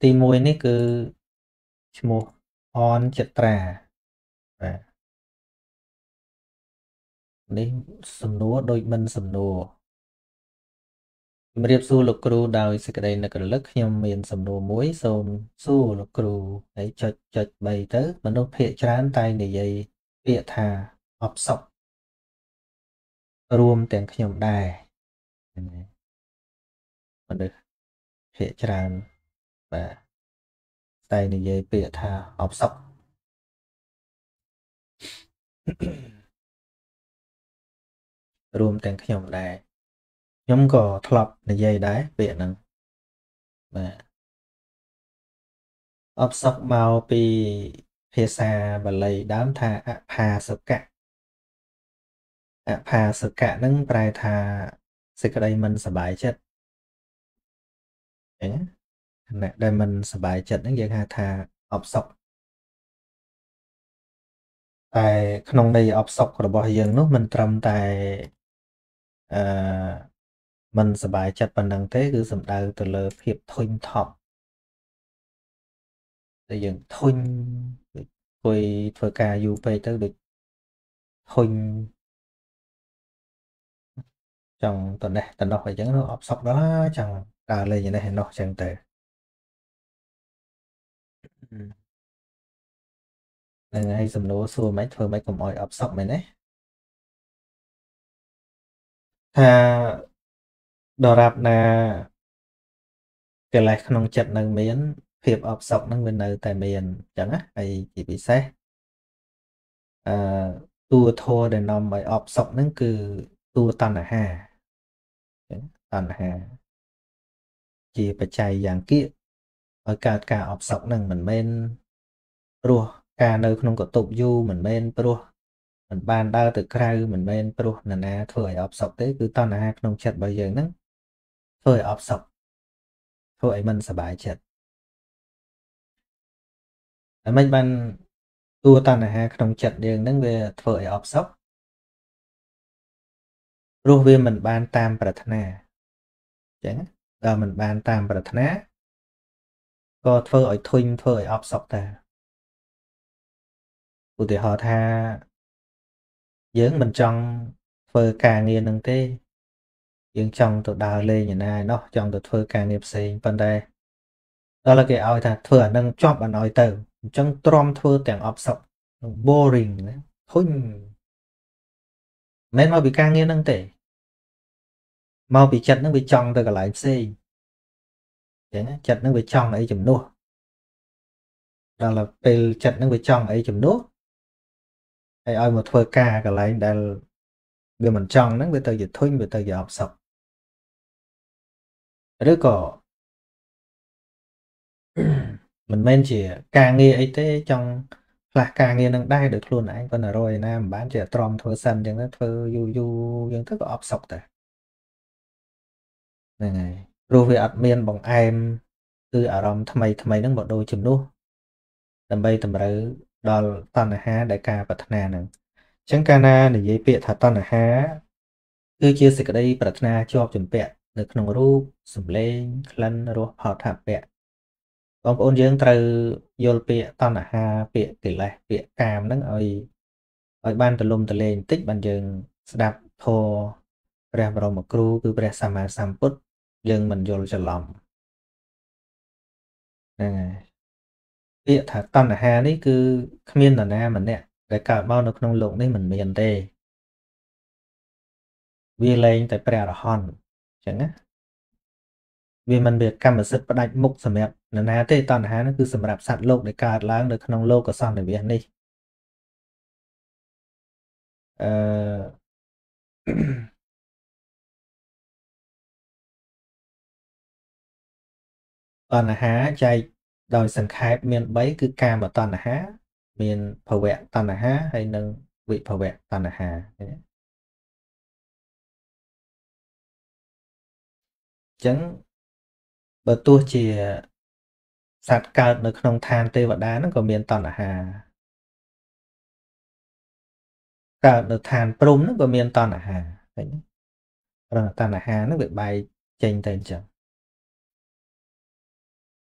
ตีมวยนี่คือชโมออนจัตรานี่สำนัวโดยมันสำนัวเรียบสู้ลูกครูดาวสกเดนกระลึกยังมีสำนัวมวยสมสู้ลูกครูไอ้จัดใบเต๋อมันต้องเพียช้านตายในใยเพียธาออบศกรวมแต่งขยมได้มันเลยเพียช้านvà ตายในใยเพียธาออบศกรวมแต่งขยมได้ยมก็ทลับในใยได้เปียนั่งนะออบศกมาปีเพศาบัลลัยดามธาอภาสกะอภาสกะนั่งปลายธาสิกระไดมันสบายจัดเอ๊ะนั่นได้มันสบายจัดนั่งยังหาธาออบศกแต่ขนมในออบศกระบอกยังนู้มันตรำแต่มันสบายจัดปันดังเต้คือสำดาวตัวเลอเพียบทนทอบแต่ยังทนคุยเฟอร์กาอยู่ไปตั้งดึกทนจังตอนนี้ตอนนอกไปจังnóออบศกđóจังตาเลยอย่างนี้เห็นนอกจังเตะยังไงสำนัวซัวไหมเธอไม่กลมอ่อยออบศกไหมเนี่ยถ้าดอรับนาเกิดอะไรขนมจัดนั่งเมียนเพียบออบศกนั่งเป็นเนอแต่เมียนจังนะไอ้จีบีเซ่ตัวโทเดินนำไปออบศกนั่นคือตัวตันหาตันหาจีปัจจัยอย่างเกี้ยโอกาสการออบศกนั่งเหมือนเมนรัวการเนอขนมกดตุบยูเหมือนเมนรัวมันบานได้ตึกใครเหมือนเป็นปลุกนั่นนะเถื่อยออบศกเต้คือตอนนั้นขนมจัดใบเยอะนั่งเถื่อยออบศกเถื่อยมันสบายจัดมันบานตัวตอนนั้นขนมจัดเยอะนั่งเวเถื่อยออบศกรูปเวมันบานตามปรารถนาจังเรามันบานตามปรารถนาก็เถื่อยทุนเถื่อยออบศกแต่อุติหอธาdưỡng mình trong phơi càng nghiền nâng tê dưỡng trong tụi đào lên như này nó trong tụi phơi càng nghiệp sinh bên đây đó là cái oi thà thừa nâng chóp anh oi từ trong trom thưa tèn ọp sọc boring thôi nên mau bị càng nghiền nâng tê mau bị chặt nâng bị trong từ cả lại sinh chặt nâng bị trong ấy chùm nô đó là từ chặt nâng bị trong ấy chùm nôไอ้ออยมาเพื่อการกับอะไรได้เดี๋ยวมันจองนั่งไปเตยจะทุ่งไปเตยจะออบศกหรือก็มันเมนเจียการเงี้ยไอ้เต้จังหลักการเงี้ยนั่งได้เด็กครูไหนก็น่ารู้นะบ้านเจียตรอมเธอสั่นยังนั่งเธออยู่ยังเธอก็ออบศกแต่ยังไงรู้วิอัดเมียนบังไอมคืออารมณ์ทำไมนั่งบอกโดยจุ่มนู้ทำไมทำไรดอลตันฮะได้การปรารถนาหนึ่งฉันการนาหนึ่งยี่เปียถัดตันฮะคือเชื่อสิกได้ปรารถนาชอบจนเปียหนึ่งขนมรูปสมเลงคลันรัวพอถัดเปียบางคนยังเตยโยลเปียตันฮะเปียติดเลยเปียกามนั่งอ่อยบ้านตะลุมตะเลงติดบันยังสดับโทเรียบรมครูคือเรียสามาสัมพุทธยังมันโยลจะหลอมนั่นไงเปียถัดตอนหานี่คือขมิ้นหน้ามันเนี่ยแต่การบ้านนกนงหลงนี่มันเมียนเตวีเลงแต่เปรียร์ฮอนใช่ไหมวีมันเบียดกรรมศึกประดับมุกสมัยหน้าเตตอนหานั่นคือสำหรับสัตว์โลกในการล้างนกนงโลกก็ซ่อนในเวียนนี่ตอนหาใจโดยสังขารเมียนใบคือการแบบตอนหาเมียนผวะตอนหาให้นึงวิผวะตอนหาจังเปิดตัวเจี๋ยสัตว์การในขนมทานเตวดานั่นก็เมียนตอนหาการในทานปรุงนั่นก็เมียนตอนหาตอนหานั่นเป็นใบเจนเต็มจัง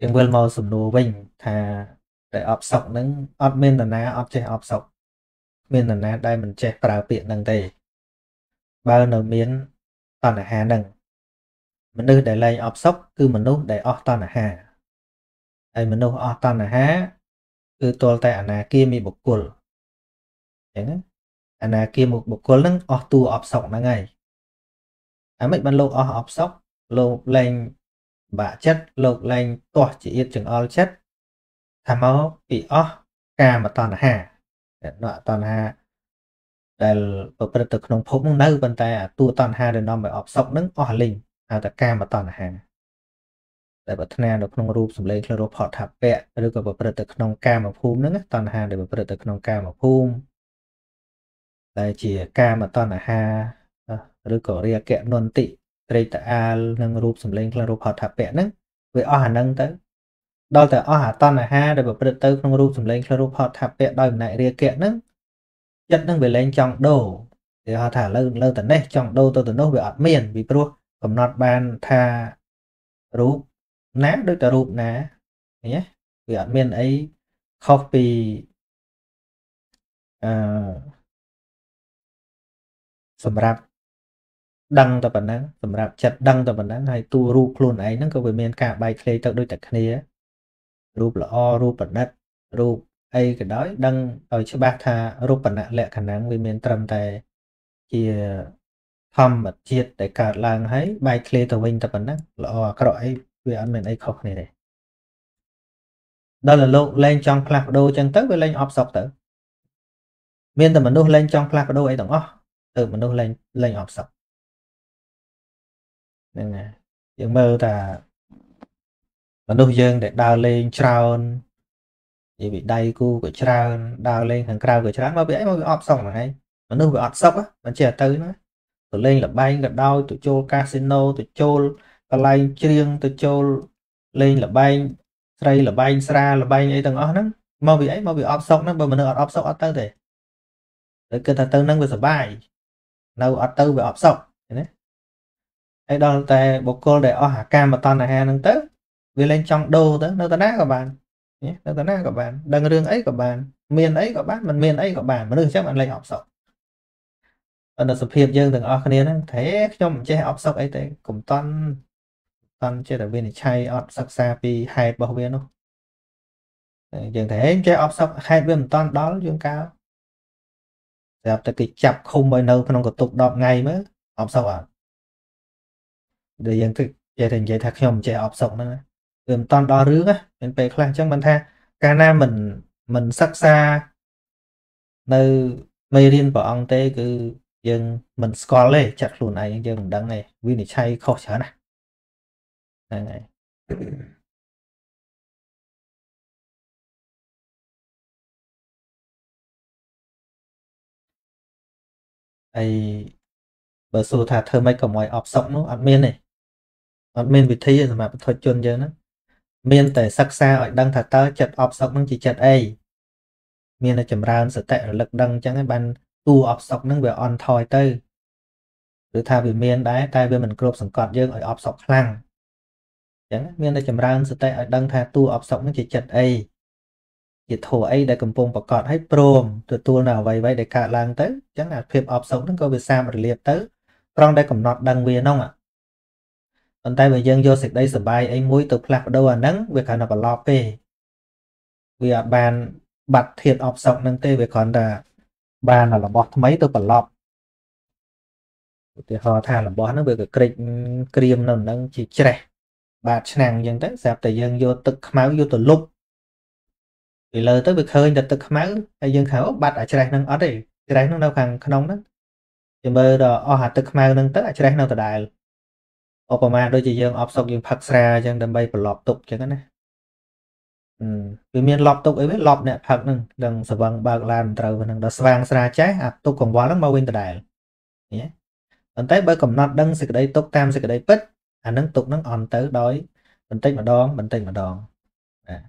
nhưng vừa màu sụp nụ bình thà để ọp sọc nâng ọp mình là ná ọp chế ọp sọc mình là ná đây mình chế bảo biện nâng tề bao nấu miếng toàn là hà nâng mình đưa để lấy ọp sọc cứ mình nấu để ọp toàn là hà đây mình nấu ọp toàn là hà cứ tôi tại ná kia mì bục cùl ná kia một bục cùl nâng ọp tu ọp sọc nâng ngay mấy bạn lâu ọp sọc lâu lên bà chất lục lành tỏa chỉ yên chừng all chất tham máu bị ó ca mà toàn hà để nọ toàn hà để ở bên thực nông phố nông nơi bên ta tu toàn hà để nó mới ọp sọc nứng ó linh à ta ca mà toàn hà để bật thanh được nông rùm lên kêu rùm họ thạp bẹ được ở bên thực nông ca mà phum nứng toàn hà để bên thực nông ca mà phum đây chỉ ca mà toàn là hà được ở ria kẹ non tị đây ta nâng rụp xùm lên là rụp họ thạp bẹ nâng với o hà nâng tới đó là o hà toàn là ha để bảo bất tư nâng rụp xùm lên là rụp họ thạp bẹ đòi này ria kẹt nâng chất nâng về lên trong đồ thì họ thả lâu lâu tấn này trong đồ tôi tấn đâu về ở miền vì pro cầm nọt bàn tha rụp ná đôi ta rụp ná nhé vì ở miền ấy copy sầm rạp đăng tập bản năng sầm rạp chặt đăng tập bản năng hay tu rùp luôn ấy nó có về miền cả bài kê tạo đôi tật khné rùp là o rùp bản đất rùp ấy cái đó đăng ở chỗ bác tha rùp bản năng lệ khả năng về miền trầm tài chia thăm vật chiết để cả làng ấy bài kê tạo mình tập bản năng là o các loại về ăn miền ấy không này này đó là lộ lên trong plak đô chân tới về lên họp sọc tới miền tập bản đô lên trong plak đô ấy tổng o từ bản đô lên lên họp sọc nhưng mơ ta bản đồ dân để đào lên tròn vì bị đầy cu của tròn đào lên thằng cao của tròn mà bị ấy mà bị ọp xong rồi hay mà nó bị ọp sốc á mà chè tới nó tụi lên là bay gặp đau tụi chôn casino tụi chôn online riêng tụi chôn lên là bay tray là bay xa là bay ấy thằng ó nó mà bị ọp xong nó bởi mình ọp sốc ọt tới thì để cơ ta tới nâng về sờ bay đâu ọt tới bị ọp sốc ấy đó tại bộ cô để ở hạ cam mà toàn là hà nâng tới vì lên trong đô tới nơi ta nát các bạn nhé nơi ta nát các bạn đằng đường ấy các bạn miền ấy các bạn mình miền ấy các bạn mà đừng chắc bạn lấy học sọc ở đợt sập hiệp dân từng ở cái đó thế cho mình chơi học sọc ấy thế cũng toàn chơi đặc biệt này chơi học sọc xa vì hai bảo vệ nó dường thế chơi học sọc hai bên toàn đó dương cao gặp tại cái chập không bao lâu không có tục đọc ngày mới học sọc à để dân thực gia đình dạy thật không trẻ ọp sọc nữa gồm toàn đo rước á mình phải khăn chẳng mình tha ca nam mình sắc xa nơi mê riêng bỏ ông tê cứ dân mình có lê chặt luôn này dân mình đăng này vì này chay khó chở này này này bởi số thả thơ mấy cổng ngoài ọp sọc nó ọt miên này mình vì thế mà thôi chôn chứ nó miên tại sắc xa ở đăng thật tớ chật ọp sọc nó chỉ chật ấy miên là chầm ra sự tệ lực đăng chẳng cái bàn tu ọp sọc nó về on thòi tơi rồi thả vì miên đáy tay bên mình cộp sẵn cọt dương ở ọp sọc khăn chẳng miên là chầm ra sự tệ ở đăng thật tu ọp sọc nó chỉ chật ấy chỉ thổ ấy để cầm bông và cọt hết prom từ tu nào vậy vậy để cả làng tới chẳng là phim ọp sọc nó có về xa mà liệt tới trong đây cũng nọt đăng viên không ạ còn tay về dân vô sạch đây sửa bài ấy mũi tục lạc đâu à nắng về khả năng lo về vì ở bàn bật thiệt ọp sọc nâng tê về còn là bàn là bọt mấy tôi còn lọp thì họ thà là bó nó về cái cream nó nâng chỉ trẻ bạt nàng dân tới dạp tại dân vô tức máu vô từ lúc thì lời tới việc khơi đặt từ máu hay dân khảo bạt ở trên năng ở đây trên đây nó đâu càng khăn đó thì bây giờ ở hạt từ máu năng tới ở trên đây nào từ đại Obama đôi chị dân ốp sọc dân phật ra dân đầm bay lọp tục cho cái này vì miền lọp tục ấy biết lọp nè phật nè đừng sờ bằng bạc làm trời và đừng đo vàng ra trái à tục còn quá lắm bao bên từ đại nhé còn tới bây cầm nát đăng sự đây tục tam sự đây bích à nâng tục nâng on tới đói bình tĩnh mà đón à.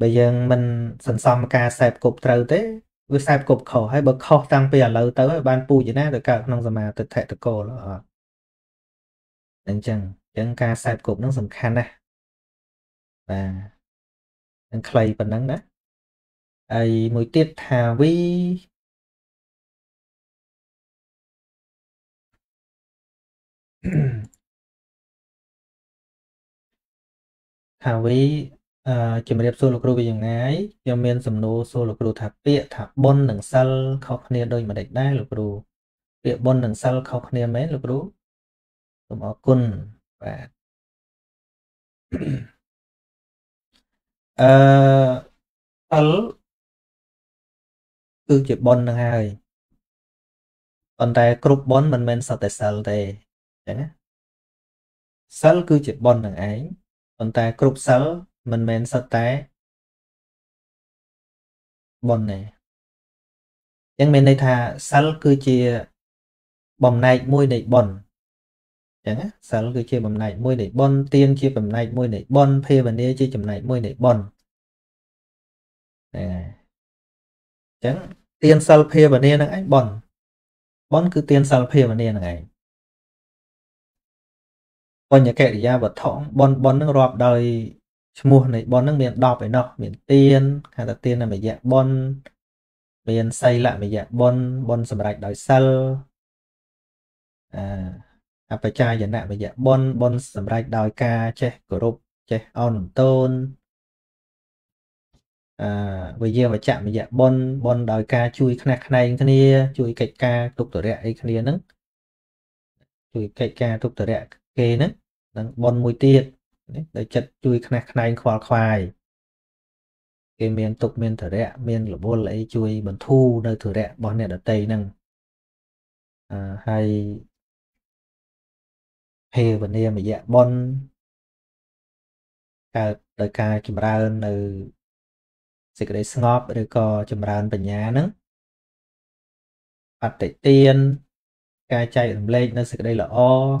bây giờ mình sẵn sàng một ca sạp cục trời tới với sạp cục khổ hay bậc khó tăng bây giờ lâu tới ban phu dưới nát được cả nông dân mà thực thể thực cô đó nên chừng những ca sạp cục nó sẵn khăn này và những clay phần nắng đó ấy mùi tiết thà với thà với chìm đẹp xô lục rùi vì dường ngái cho miên xùm nô xô lục rùi thả bịa thả bôn nâng sal khóc nè đôi mà đạch đai lục rùi bịa bôn nâng sal khóc nè mấy lục rùi tùm áo cun và sal cứ chịu bôn nâng hai còn tại cục bôn mình men sọt tại sal tề sal cứ chịu bôn nâng ấy còn tại cục sal mình men sạch té bồn này chẳng mình đây thà sal cứ chia bầm này môi này bồn chẳng sal cứ chia bầm này môi này bồn tiên chia bầm này môi này bồn phê bần đê chia chấm này môi này bồn chẳng tiên sal phê bần đê năng ấy bồn bồn cứ tiên sal phê bần đê năng ấy bồn nhà kệ ra vật thỏng bồn bồn nó rọp đời mua này bon nước miền đỏ phải nọ miền tiên hay là tiên là mày dạng bon miền xây lại mày dạng bon bon sầm rạch đói sal à phải trai dẫn lại mày dạng bon bon sầm rạch đói ca che group che on tôn à bây giờ phải chạm mày dạng bon bon đói ca chui khạc này cái này chui kẹt ca tục tử rẹ cái này nấng chui kẹt ca tục tử rẹ kê nấng bon mùi tiệt để chật chui khạc này khoa khoai cái miền tục miền thử rẹ miền là vô lấy chui bẩn thu nơi thử rẹ bọn này ở tây nâng hay hề vấn đề mà dạ bon cả đời ca chùm ra ơn ở dịch đấy ngọp để có chùm ra ơn bệnh nhá nâng bạch tẩy tiên ca chạy ẩm lên nơi dịch đây là o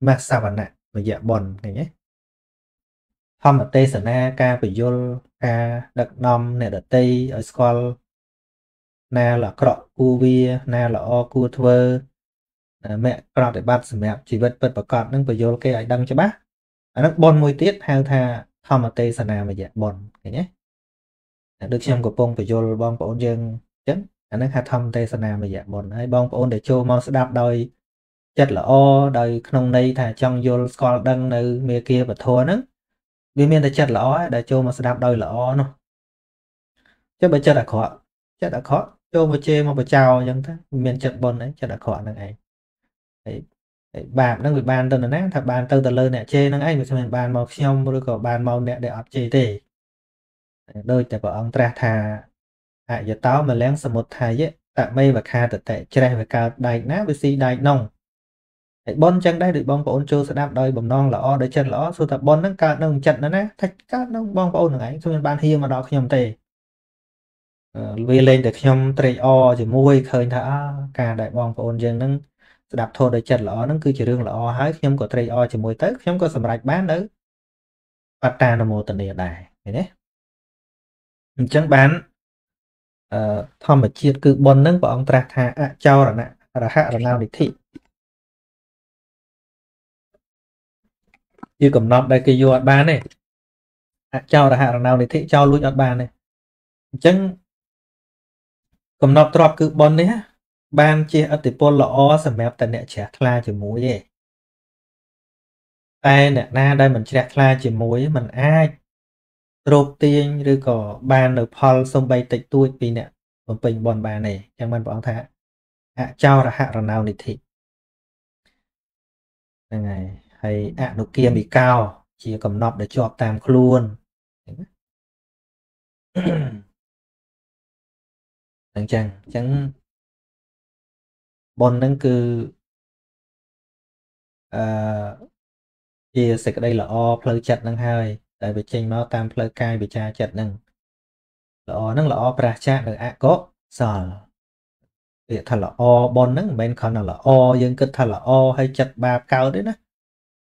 mà sao bạn nè mà dạ bồn này nhé không ở tây sơn na ca phải vô ca đặc nom này ở tây ở school na là cọ cu bia na là o cu thơ mẹ cọ để bắt mẹ chỉ vật vật và cọt nâng phải vô cái ấy đăng cho bác ở nước bồn mùi tiết hang tha không ở tây sơn na mà dạ bồn này nhé được xem của bông phải vô bông của ông dương chấn ở nước hạt thâm tây sơn na mà dạ bồn ấy bông của ông để cho mau sẽ đạp đôi chất là o đời không đây thả trong vô con đăng nơi mẹ kia và thua nữa vì miền là chất là o để cho mà sẽ đạp đời là o nó chứ bây chất là khó cho mà chê mà chào nhưng thế miền chất bồn đấy chất là khó này ấy bạn đang bị bàn từ nãy thằng bàn từ lời nè chê đang anh mình bàn màu xong rồi có bàn màu nè để ấp chê thì đôi tại vợ ông tra thà à giờ táo mà lén sầm một thầy ấy tại mây và kha tự tệ chơi và cao đại nát với si đại nông bon chân đây được bong của ôn châu sẽ đạp đôi bầm non là o để chân lõ số tập bon nắng cao nông trận nó nè thạch cát nông bong của ôn thằng ấy cho nên ban hiên mà đó nhầm tề vì lên để nhầm tề o chỉ môi khơi thả cả đại bong của ôn dân nâng đạp thôi để chân lõ nó cứ chỉ riêng là o hái nhầm của tề o chỉ môi tới nhầm có sầm rạch bán nữa bắt ta là một tận địa đại đấy chẳng bán thom mà chia cứ bon nâng của ông tra thà à, trao là nè là hạ là lao để thị như cầm nọt đây cái vô ba này à, trao là hạ là lao để thị trao luôn ở ba này chẳng cầm nọt trọp cứ bon đấy ban chia ở tỷ pol là o sầm mép tại nè trẻ la chỉ muối vậy tay nè na đây mình trẻ la chỉ muối mình ai rộp tiên rồi có bàn ở Paul sông bay tịch tuổi vì nè một bình bòn bà này chẳng bàn bọn thả ạ trao là hạ rồi nào thì thị này hay ạ nó kia bị cao chỉ cầm nọp để cho tam luôn chẳng chẳng bòn nâng cư chia sạch đây là o plug chặt nâng hai tại vì trên nó tam plei cai bị cha chặt nâng là o pracha được ạ có sờ thì thật là o bon nâng bên con là o nhưng cứ thật là o hay chặt ba cao đấy nè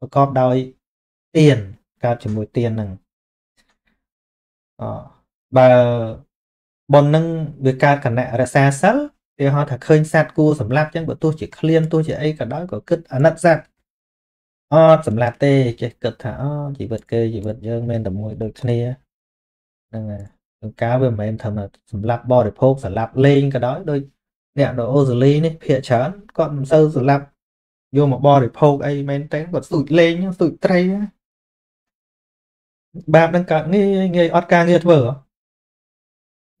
và con đòi tiền cạo chỉ môi tiền nè và bọn nâng với cạo cả nè là xa sẵn thì họ thà khơi sát cua sầm lạp chân của tôi chỉ liên tôi chỉ ấy cả đó có cứt ở nắp giặt sầm lạp tê chết cực thả chỉ vật kê chỉ vật dương men tầm mùi đôi kia cá về mà em thầm là sầm lạp bò để phốt sầm lạp lên cái đó đôi nẹo đồ ô ly này phía chán còn sâu sầm lạp vô mà bò để phốt ấy men tén còn sụt lên sụt tray bạp đang cả nghe nghe ót ca nghe vở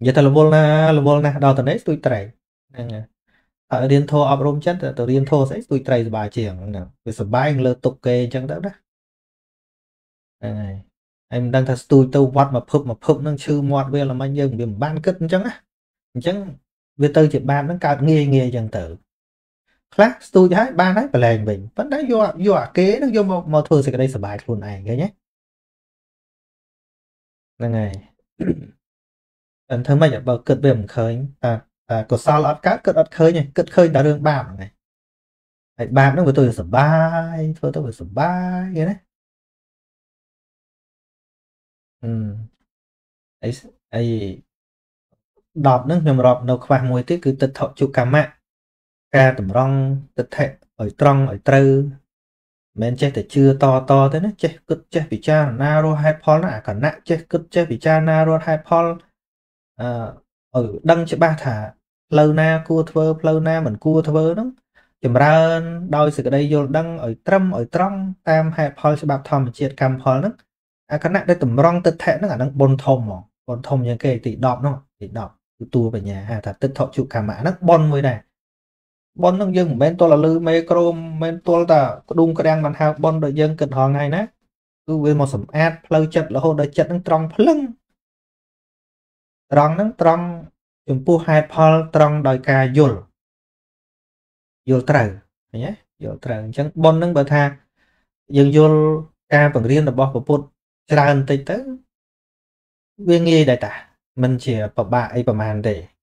vậy là volna đào tận đấy sụt tray ở điên thô áp rôm chất từ điên thô sẽ tùy tray bài triển về sập bài anh lơ tục kê chẳng đó này em đang thật tùy tâu vắt mà phụp đang chư mọt về là anh dừng điểm ban cất chẳng á chẳng về từ chỉ ban nó cào nghe nghe chẳng tử khác tùy thái ban đấy và lèn mình vẫn đấy vô kế nó vô một thừa sẽ cái đây sập bài luôn này cái nhé này anh thấy mày nhập vào cất về khởi ta của sao là cắt cất khơi này cất khơi đã đường bạm này bạm nó của tôi sửa bay thôi tôi phải sửa bay đấy ấy đọt nước nhầm rọp đầu khoa mùi tiết cứ tật thọ chụp cả mạng ca tầm rong tật thệ ở trong ở trơ men chết thì chưa to thế nó chết cất chết vì cha naro hai pol là cả nặng chết cất chết vì cha naro hai pol ở đăng cho ba thả lâu na cua thơ lâu na mình cua thơ đó chùm ra đôi sự đây vô đăng ở trong tam hai phôi cho bạc thầm triệt cầm phôi đó cái này đây tầm rong tật thẹn nó cả đang bồn thom như cái tỷ đọp nó tỷ đọp tua về nhà à thật tật thọ chịu cả mã nó bon mùi này bon nó dân bên tôi là lư micro bên tôi là đung cái đang bàn hào bon đội dân cần hòn này nè cứ với một sầm ad lâu chật là hồ đội chật đang trong lưng trăng nắng trăng chúng pu hai pol trăng đòi ca yul trời nhé yul trời chẳng bon nắng bờ tha dừng yul ca bằng riêng là bỏ bột tràn tới tới viên nghi đại tả mình chỉ bỏ bạ ấy bỏ màn để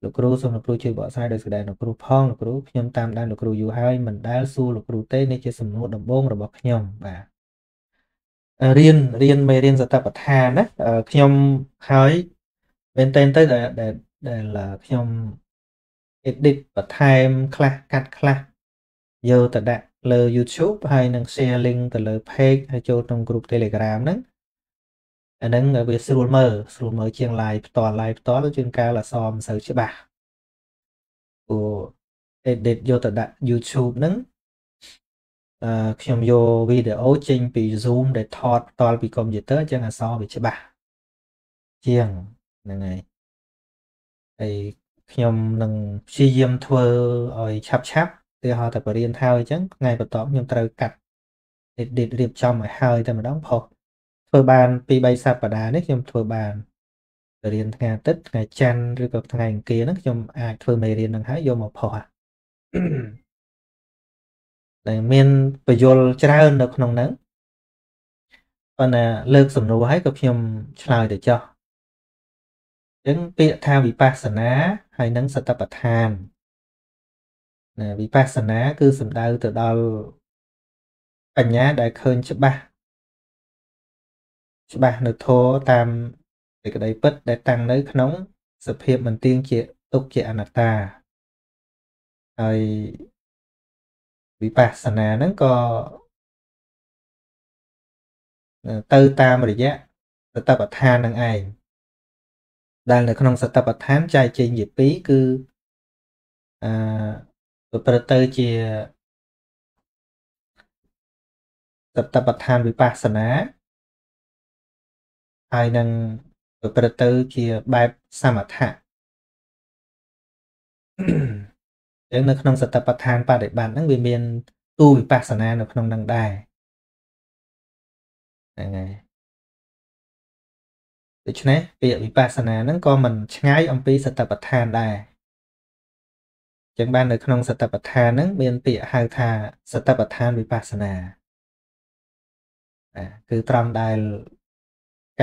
lục cừu sầm lục cừu chơi bỏ sai đôi sự đây lục cừu phong lục cừu nhom tam đan lục cừu u hai mình đá su lục cừu tê nên chơi sầm nổ đầm bông rồi bỏ nhom vàเรียนสถาปัตยานะขยมหายเป็นเต้นเต้แต่ละขยมเอ็ดดิบปัตยามคลากัดคลาโยแต่ได้เลย YouTube ให้นังแชร์ลิงก์แต่เลยเพจให้โจทย์ในกลุ่ม Telegram นั้นอันนั้นเว็บสรุปเมอเชียงรายตอนแล้วจึงการละซอมเสิร์ชใช่ป่ะโอ้เอ็ดดิบโยแต่ได้ YouTube นั้นខ្ញុំយកវីដេអូចេញពី Zoom ដែលថតតល់ពីកុំព្យូទ័រចឹងអសវាច្បាស់ជាងហ្នឹងហើយហើយខ្ញុំនឹងព្យាយាមធ្វើឲ្យឆាប់ទៅហៅតែបរៀនថាអញ្ចឹងថ្ងៃបន្ទាប់ខ្ញុំត្រូវកាត់ edit រៀបចំឲ្យហើយតែម្ដងផុសធ្វើបាន 2-3 សប្ដាហ៍នេះខ្ញុំធ្វើបានបរៀនថ្ងៃអាទិត្យថ្ងៃច័ន្ទឬក៏ថ្ងៃអង្គារហ្នឹងខ្ញុំអាចធ្វើមេរៀនហ្នឹងហើយយកមកផុសแต่เมียนประโยชน์จะได้เด็กน้องนั้นตอนน่ะเลิกสำรวจให้กับยมชลายเดี๋ยวจะยังเปียทางวิปัสสนาให้นังสัตตปทานนะวิปัสสนาคือสำดาวแต่ดาวปัญญาได้เคินฉบับนึกโทตามเด็กได้เปิดได้ตังได้ขนมสเปียมันเตียงเจียตุกเจียอนัตตาไอวิปัสสนานั้นก็เติมตามระยะสตปัฏฐานนั่นเองด้านในขนมสตปัฏฐานใจจริงหยิบปีคือประเตยเจียสตปัฏฐานวิปัสสนาไอ้นั่นประเตยเจียแบบสมถะยังในขนมสัตตปัฏฐานปฏิบัตินั่งเบียนตู้วิปัสสนาในขนมดังได้ยังไงดิฉันเนี่ยเปียวิปัสสนานั่งก็มันใช้อมปีสัตตปัฏฐานได้จังบ้านในขนมสัตตปัฏฐานนั่งเบียนเปียหาธาสัตตปัฏฐานวิปัสสนาคือตรำได้ก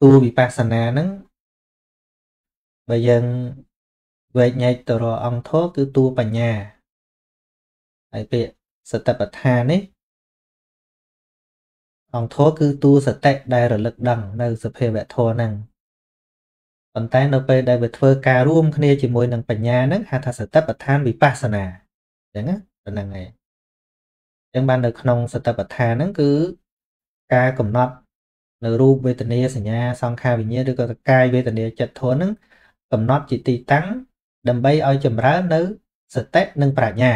ตู้วิปัสสนานั่งไปยังเวทไงตัวรอองโทคือตัวปัญญาไอเปียสตปัฏฐานนี่องโทคือตัวสเตตได้ระลึกดังในสเพเวทโทนั่งตอนแต่เราไปได้เวทเฟอร์การร่วมคะแนนจิมวยนังปัญญานั้นหาทาสตปัฏฐานวิปัสสนาอย่างนั้นเป็นยังไงยังบ้านเราขนมสตปัฏฐานนั้นคือการกำหนดในรูปเวทนีสัญญาสองคาวิญญาหรือก็กายเวทนีจัดโทนั้นกำหนดจิตติตั้งดัมเบย์เอาจำร้านนึกสเตตนึงปรัชญา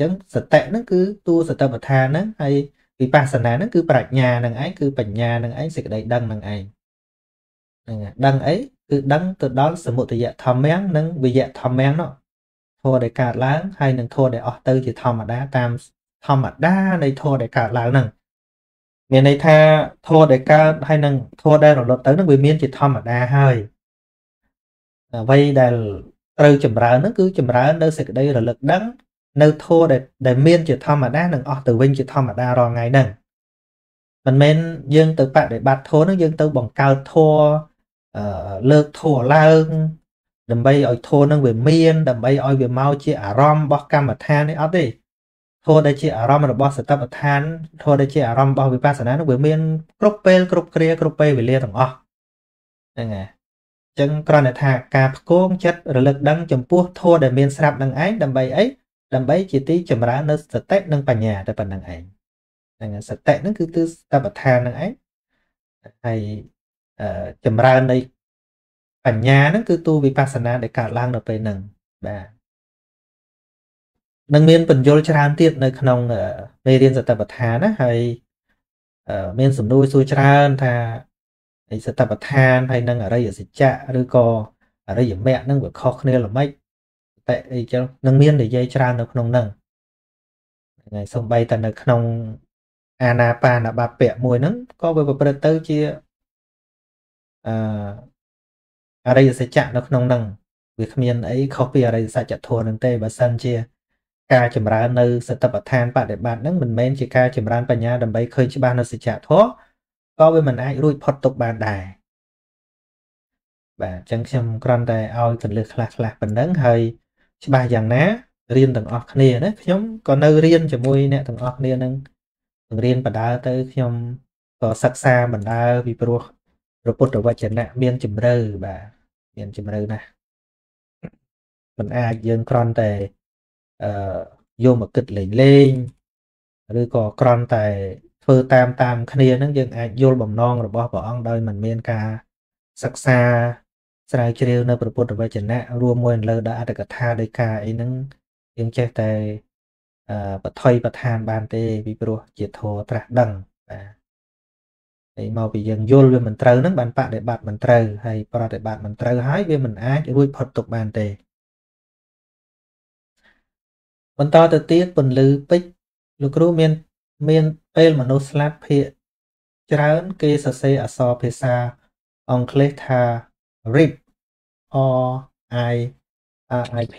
จังสเตตนั่นคือตัวสตปัฏฐานนั่นไอ้วิปัสสนานั่นคือปรัชญานั่นไอ้คือปัญญานั่นไอ้สิ่งใดดังนั่นไอ้ดังไอ้คือดังตัวดอนสมุติยะธรรมแมงนั่นวิยะธรรมแมงเนาะโทษได้การล้างให้นั่นโทษได้ออกตื้อจิตธรรมได้ตามธรรมได้ในโทษได้การล้างนั่นเมื่อในท่าโทษได้การให้นั่นโทษได้หลดตื้อนั่นวิเมียนจิตธรรมได้ให้ไว้ได้เราจำร้านนั่นคือจำร้านเดินเสกได้ระลึกดังเนื้อโทได้เมียนจิตธรรมได้หนึ่งออกตัวเวงจิตธรรมได้รอไงหนึ่ง mình men dương từ bạn để bạt thố nó dương từ bằng cao thua lược thua lang đầm bay ở thua nó về miên đầm bay ở về mau chia arom bóc cam ở than đấy đi thua đây chia arom là bóc sập ở than thua đây chia arom bóc về ba sản nó về miên group p group kia group p về lia thằng o đây nè chân còn là thà cà côn chất rồi lực đăng chấm pua thua để miên sập đằng ấy đầm bay ấy đầm bay chỉ tí chấm ra nó sập tết đằng bàn nhà để bàn đằng ấy sạch tệ nó cứ tư ta bật than nó ấy hay chầm ra đây bản nhà nó cứ tu vipassana để cả lang được về nâng và nâng miên phần vô tràn tiệt nơi khăn ở về điên giờ ta bật than á hay miên sủng đôi xuôi tràn tha hay giờ ta bật than hay nâng ở đây ở dịch chạ đôi co ở đây ở mẹ nâng vừa khó nên là mấy tệ đây cho nâng miên để dây tràn được khăn nâng ngày xong bay ta nơi khăn Anapana ba pẹ mùi nắng có về vật tư chia ở đây sẽ chạm nó không nâng việc miền ấy không vì ở đây sẽ chặt thua nâng tê và sân chia ca chìm ra nơi sẽ tập ở than bạn để bạn nắng mình men chỉ ca chìm ra bạn nhà đầm bấy khơi chứ bạn nó sẽ chạm thua có với mình ai rui phật tục bàn đài và chẳng xem con tay ao cần lực lạc lạc bình nắng hơi chứ bà dàng ná riêng từng ọt nè đấy nhóm còn nơi riêng cho mùi nè từng ọt nè nâng riêng bản đá tới nhóm có sắc xa bản đá vì pro robot và chấn nạn miên chìm rơi và miên chìm rơi nè mình ai dương con tề vô một kịch lệnh lên rồi có con tề phơ tam tam kia nó dương ai vô bằng non rồi bỏ ông đôi mình miên ca sắc xa sai chiều nơi robot và chấn nạn rùa môi lơ đã được tha đây ca ấy nắng dương che tề và thay và than bàn tê vì pro chỉ thô trạc đằng và để màu vì dân vô về mình trâu nắng bàn bạc để bạc mình trâu hay pro để bạc mình trâu hái với mình ai để vui phật tục bàn tê mình to từ tiếc mình lư bích lục rú miên miên pel mà nô slap phe chán kê sờ xe ở so phe xa ông cleta rip o i r i p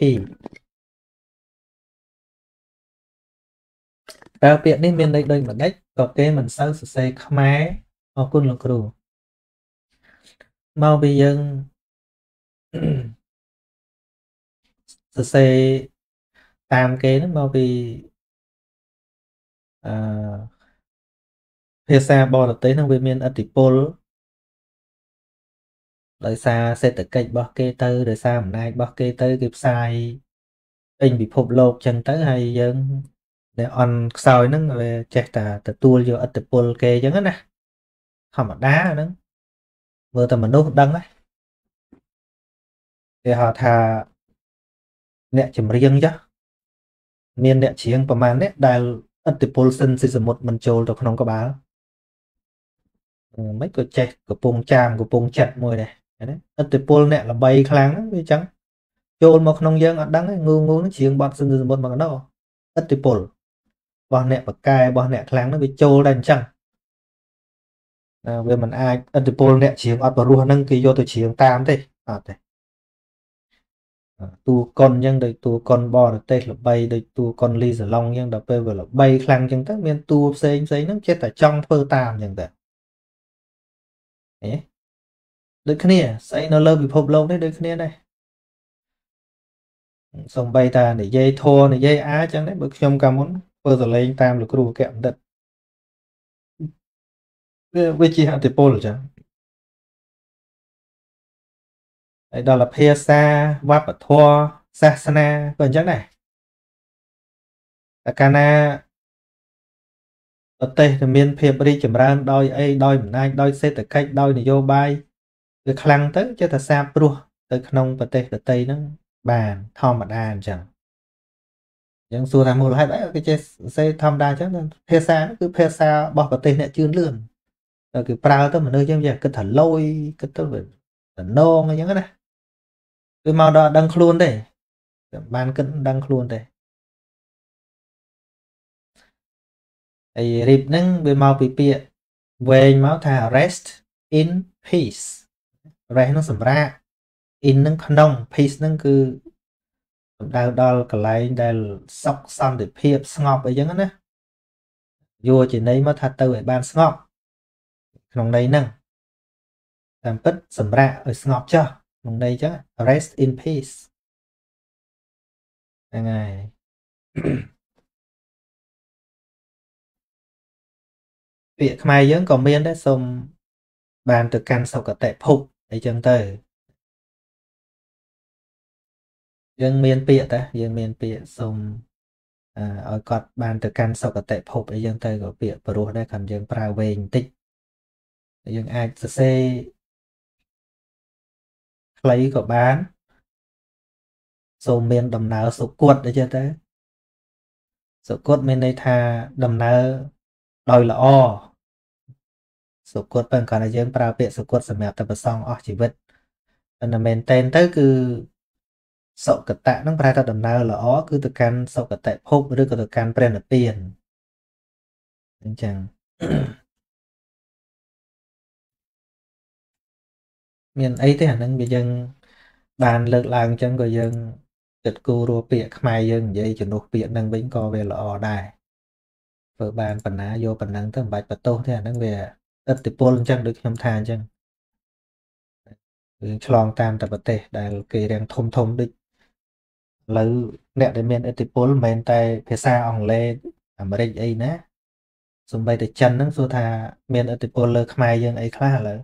ដល់ពាក្យនេះមានន័យដូចមិនដេចក៏គេមិនសូវសរសេរខ្មែរអរគុណលោកគ្រូមកពីយើងសរសេរតាមគេហ្នឹងមកពីភាសាបរទេសហ្នឹងវាមានឥទ្ធិពលដោយសារសេដ្ឋកិច្ចរបស់គេទៅដោយសារអំណាចរបស់គេទៅគេផ្សាយពេញពិភពលោកចឹងទៅហើយយើង để on soi nó về chạy tà tự tua vô ở tự pol kê chẳng nè không mà đá nó vừa tầm mình đốt đăng đấy thì họ thà nẹ chìm riêng chứ miền nẹ chiêng và màn đấy đài ở tự pol sân xây dựng một mình trồi được không có báo mấy cái chạy của pong chạm của pong chặt môi này ở tự pol nẹ là bay kháng với trắng trồi một nông dân ở đắng ngu ngu nó chiêng bọt sân xây dựng một bằng đâu ở tự pol bọn nẹ bậc cai bọn nẹ kháng nó bị trâu đành chăng về mình ai Interpol nẹ chiếm ở bờ ruộng nâng kỳ vô từ chiếm tam thế tu con nhưng đời tu con bò được tê là bay đời tu con ly giờ long nhưng đập về là bay kháng nhưng tất nhiên tu xây giấy nó chết tại trong phơ tam nhưng đấy đấy cái này xây nó lơ bị phồng lâu đấy đấy cái này đây xong bay ta để dây thô này dây á chẳng đấy bực trong cả muốn giờ lấy tam lực đủ kẹm đật với chị hạn Interpol chẳng đấy đó là phe xa vấp ở thua xa sana còn chắc này Takana ở tây thì miền phe bari chìm ra đôi ấy đôi mình anh đôi xe từ cách đôi này vô bay được khăng tới cho thật xa pro từ khăn và tây từ tây nó bàn thom mặt đàn chẳng những số tham mưu hai bảy cái xe tham đa chắc phe xa nó cứ phe xa bỏ vào tên này chưa lường rồi cứ prao tới một nơi chứ vậy cứ thở lôi cứ tới về nô ngay những cái này cứ màu đỏ đăng luôn đây ban cận đăng luôn đây thì rịp nâng về màu bị bịa về máu thà rest in peace rest nó sẩm ra in nâng nông peace nâng cứ đào đào cái lại đào sọc xong để phê sọc ấy chẳng nè vô chỉ lấy mà thật từ để bàn sọc nông đây nâng làm tích sầm ra ở ngọc cho nông đây chứ rest in peace ngày việc mày vẫn còn miên đấy xong bàn từ căn sau cả tệ phục để chân tới dân miên bịa ta dân miên bịa xong ở cọt bàn từ căn sau cả tệ phục để dân tới có bịa và ruột đây cầm dân prao về tích dân ai sẽ lấy của bán xong miên đầm nào số cuột để chân tới số cuột miên đây tha đầm nào đòi là o số cốt bằng còn là dân bảo vệ số cốt sầm mèo tập xong ở chỉ vật là mình tên tới cứ sậu cật tạ nó phải ra đầm nào là ó cứ từ căn sậu cật tạ phốt đưa từ căn brand là tiền anh chàng miền ấy thế hẳn năng bây dân bàn lực làng chân người dân tịch cô rùa bịa khai dân vậy chuyển đột bịa năng bánh co về là o đài vừa bàn phần á vô phần năng thằng bạch và tô thế năng về đất thì bôn chẳng được nhầm thàn chẳng lòng tan tập vật thể đại kỳ đang thông thông định lấy nẹt để miền đất thì bôn miền tây phía xa ỏng lê làm ở đây ấy nè dùng bay để chân năng xua thà miền đất thì bôn lơ khai dân ấy khá là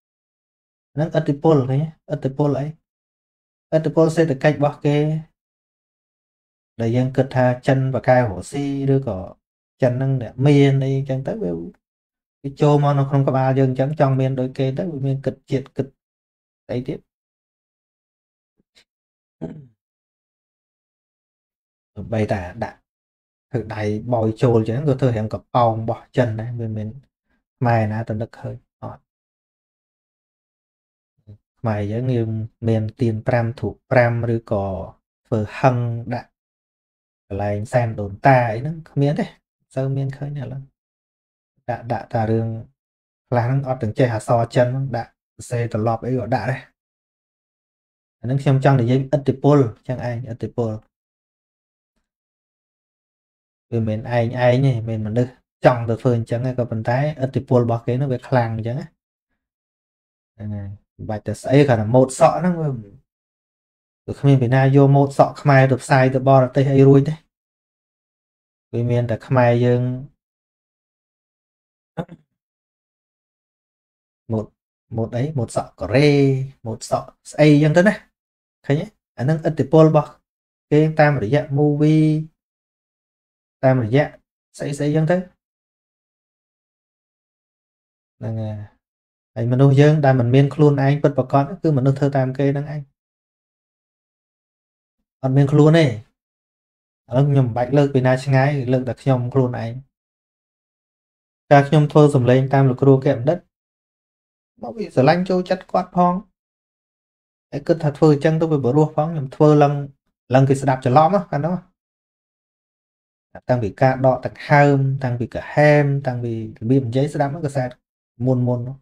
nó ất đấy ất sẽ được cách bỏ kê đại dân cực tha chân và cai hổ si đưa cỏ chân năng để miên đi chân tới cái chô mà nó không có ba dân chẳng trong miên đôi kê tới miên cực triệt cực đấy tiếp bây ta đã thực đại bòi chô chứ tôi thử em cặp bong bỏ chân này mình mày nã tận đất hơi mày giống như miền tiền pram thủ pram đưa cỏ vừa hăng đã lại xem đồn ta ấy nó miên đấy sao miên khơi nhà lắm đã ta đường là nó từng chơi hà so chân đã xe tờ lọp ấy gọi đã đấy nó xem trong để giấy etipol chẳng ai etipol vì mình ai nhỉ mình mà được trong từ phương chẳng ai có vận tải etipol bỏ cái nó về làng chứ và từ ấy cả là một sọ nó được không miền Nam vô một sọ khai được sai được bo là tây hay ruồi đấy vì miền đã khai dương một một đấy một sọ có rê một sọ ấy dương thế này thấy nhé anh đang etipol bo game tam để dạng movie tam để dạng xây dương thế là anh mình đâu dương ta mình miền luôn anh bật vào con cứ mình đâu thơ tam kê đang anh còn miền luôn này ông nhầm bạch lực bên ai chẳng ai lực đặc nhầm luôn này các nhầm thơ dùm lên tam lực rô kẹm đất nó bị sở lanh châu chất quát phong cái cơn thật phơi chân tôi bị bỏ rô phóng nhầm thơ lần lần cái sẽ đạp trở lõm á anh đó tăng bị ca đọ tặng hàm tăng bị cả hem tăng bị bìm giấy sẽ đạp nó cả sạch muôn muôn nó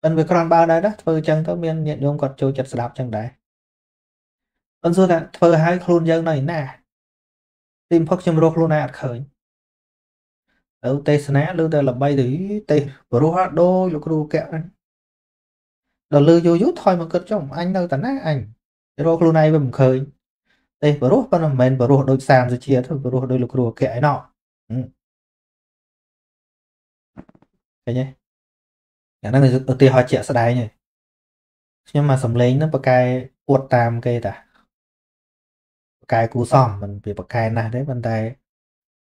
tân với con bao đây đó phơi chân tôi miền nhận nhôm còn châu chất sẽ đạp chẳng đấy con số là thơ hai khôn dân này nè tìm phật châm rô khôn này khởi đấu tê sná lưu tê là bay thì tê rô hát đôi lúc rô kẹo đó lưu vô chút thôi mà cực trong anh đâu tấn á ảnh rô khôn này bầm khởi tê rô con làm mền rô đôi xàm rồi chia thôi rô đôi lúc rô kẹo ấy nọ cái nhé cái năng người tê họ trẻ sẽ đáy nhỉ nhưng mà sầm lên nó bậc cái uất tam kê ta cái cú xong mình bị bậc cái này đấy bên tay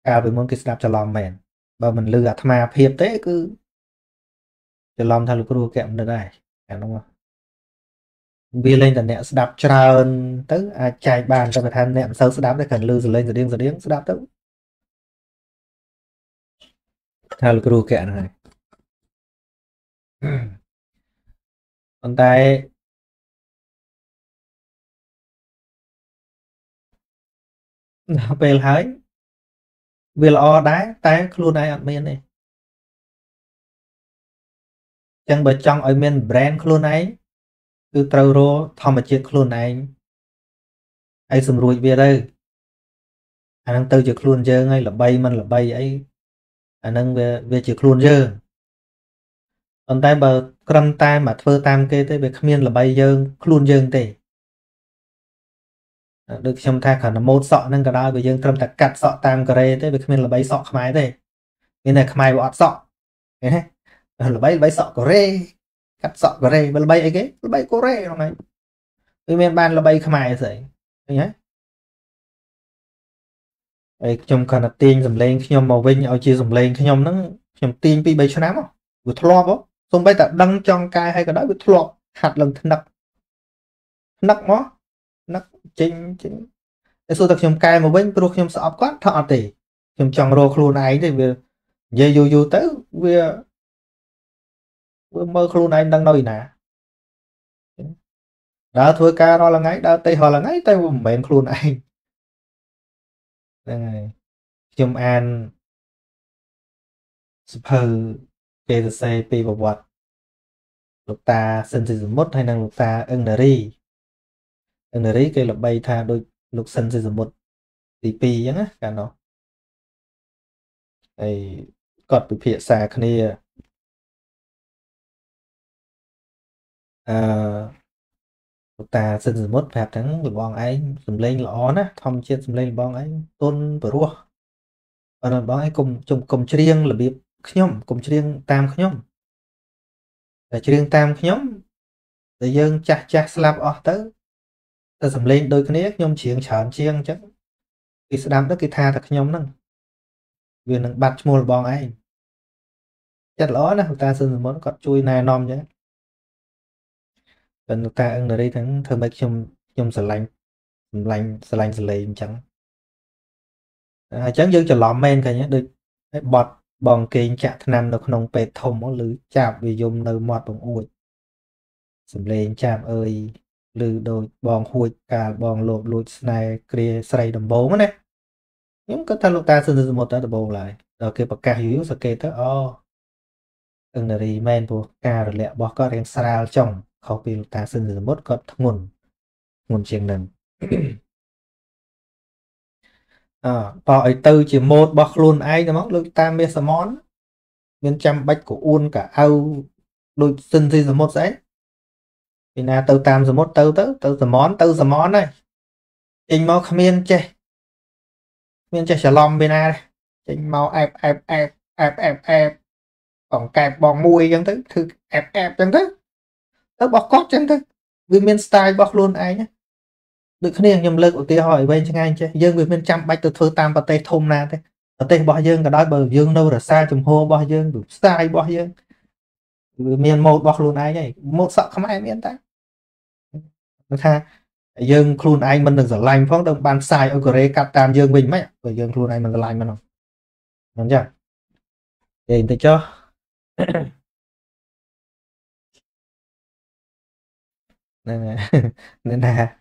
cao với muốn cái snap cho lòng mềm và mình lừa tham à hiệp tế cứ cho lòng thằng lục kẹm được này đúng không bia lên tận nẹt đạp trơn tới chạy bàn cho người than nẹm sâu đạp để cần lừa rồi lên rồi điên tới thao lực ru kẹn này còn tại về lái về lo đá tay luôn ai ăn miên này chẳng bởi trong ở miền brand luôn ấy từ trâu rô thầm một chiếc luôn này ai xùm rùi về đây anh đang từ chiếc luôn dơ ngay là bay mình là bay ấy anh đang về chiếc luôn dơ còn tay bờ cầm tay mà thơ tam kê tới về miền là bay dơ luôn dơ tỉ được trong thang khả năng một sọ nâng cả đôi về dơ cầm ta cắt sọ tam cà rê tới về miền là bay sọ khám ái tỉ cái này khám ái bọt sọ là bay sọ cà rê cắt sọ cà rê bay ấy cái bay cà rê này cái miền ban là bay khám ái rồi nhé trong khả năng tiền dùm lên khi nhóm màu vinh ở chia dùm lên khi nhóm nó nhóm tiền bị bay cho nám không vừa thua bố xong bây ta đăng trong cái hay cái đó vừa thua hạt lần thân nặng nặng nó nặng chính cái số tập trong cái màu vinh tôi không sợ quá thọ tỷ trong tròn rô luôn ấy thì về dây dù tới về mơ luôn anh đang nói nè đã thôi ca đó là ngay đã tay họ là ngay tay mẹ luôn anh đây chùm an super kc p vào bọt lục ta sân xây dựng một hay năng lục ta ưng nari cây là bay tha đôi lục sân xây dựng một tỷ pi á cả nó đây cọt bị phía xa kia ta xin dừng mất phép thắng của bọn ấy dùm lên lõ nó thông trên dùm lên bọn ấy tôn bởi rùa và là bọn ấy cùng chung cùng riêng là biết nhóm cùng riêng tam nhóm là riêng tam nhóm để dân chặt slap ở tới ta dùm lên đôi cái nét nhóm chiến chọn riêng chắc thì sẽ đam đất cái tha thật nhóm năng vì nó bắt mua là bọn ấy chặt lõ nè ta xin dừng mất còn chui nai nom chứ còn ta ăn ở đây thằng thơm bách trong sờ lạnh chẳng chẳng dư cho lỏm men cả nhé được bọt bòn kênh chạm nằm được nông bệt thùng nó lưới chạm vì dùng nơi mọt bằng ui sầm lên chạm ơi lư đôi bòn hụi cả bòn lột lụt này kia sầy đầm bố này những cái ta lục ta sử dụng một ta đầm bố lại rồi kia bậc cao yếu sờ kia tới o ăn ở đây men bùa cà rồi lẹ bọt có đèn sờ trong khó vì lúc ta xin dừng mất có nguồn chiếng nâng bỏ ấy tư chỉ một bọc luôn ai nó mắc lúc ta mê xa món nên trăm bách của uôn cả ao đôi xin dừng dừng một giấy vì là tâu tam dừng một tâu dừng món này chênh mau khám yên chê xả lòm bên ai chênh mau ép còn kẹp bóng mùi chẳng thức tớ bọc cót chẳng thức viên style bọc luôn ai nhé được cái này nhầm lực của kia hỏi bên chẳng anh chứ dương viên trăm bạch từ thơ tam và tê thôn na thế và tê bỏ dương cả đói bờ dương đâu là xa chùm hô bỏ dương đủ style bỏ dương viên một bọc luôn ai nhỉ một sợ không ai miễn tắc dương luôn anh mình đừng giả lành phóng đồng bàn xài ở gray cặp tam dương mình mấy của dương luôn anh mình giả lành mà nó đúng chưa để tôi cho nên là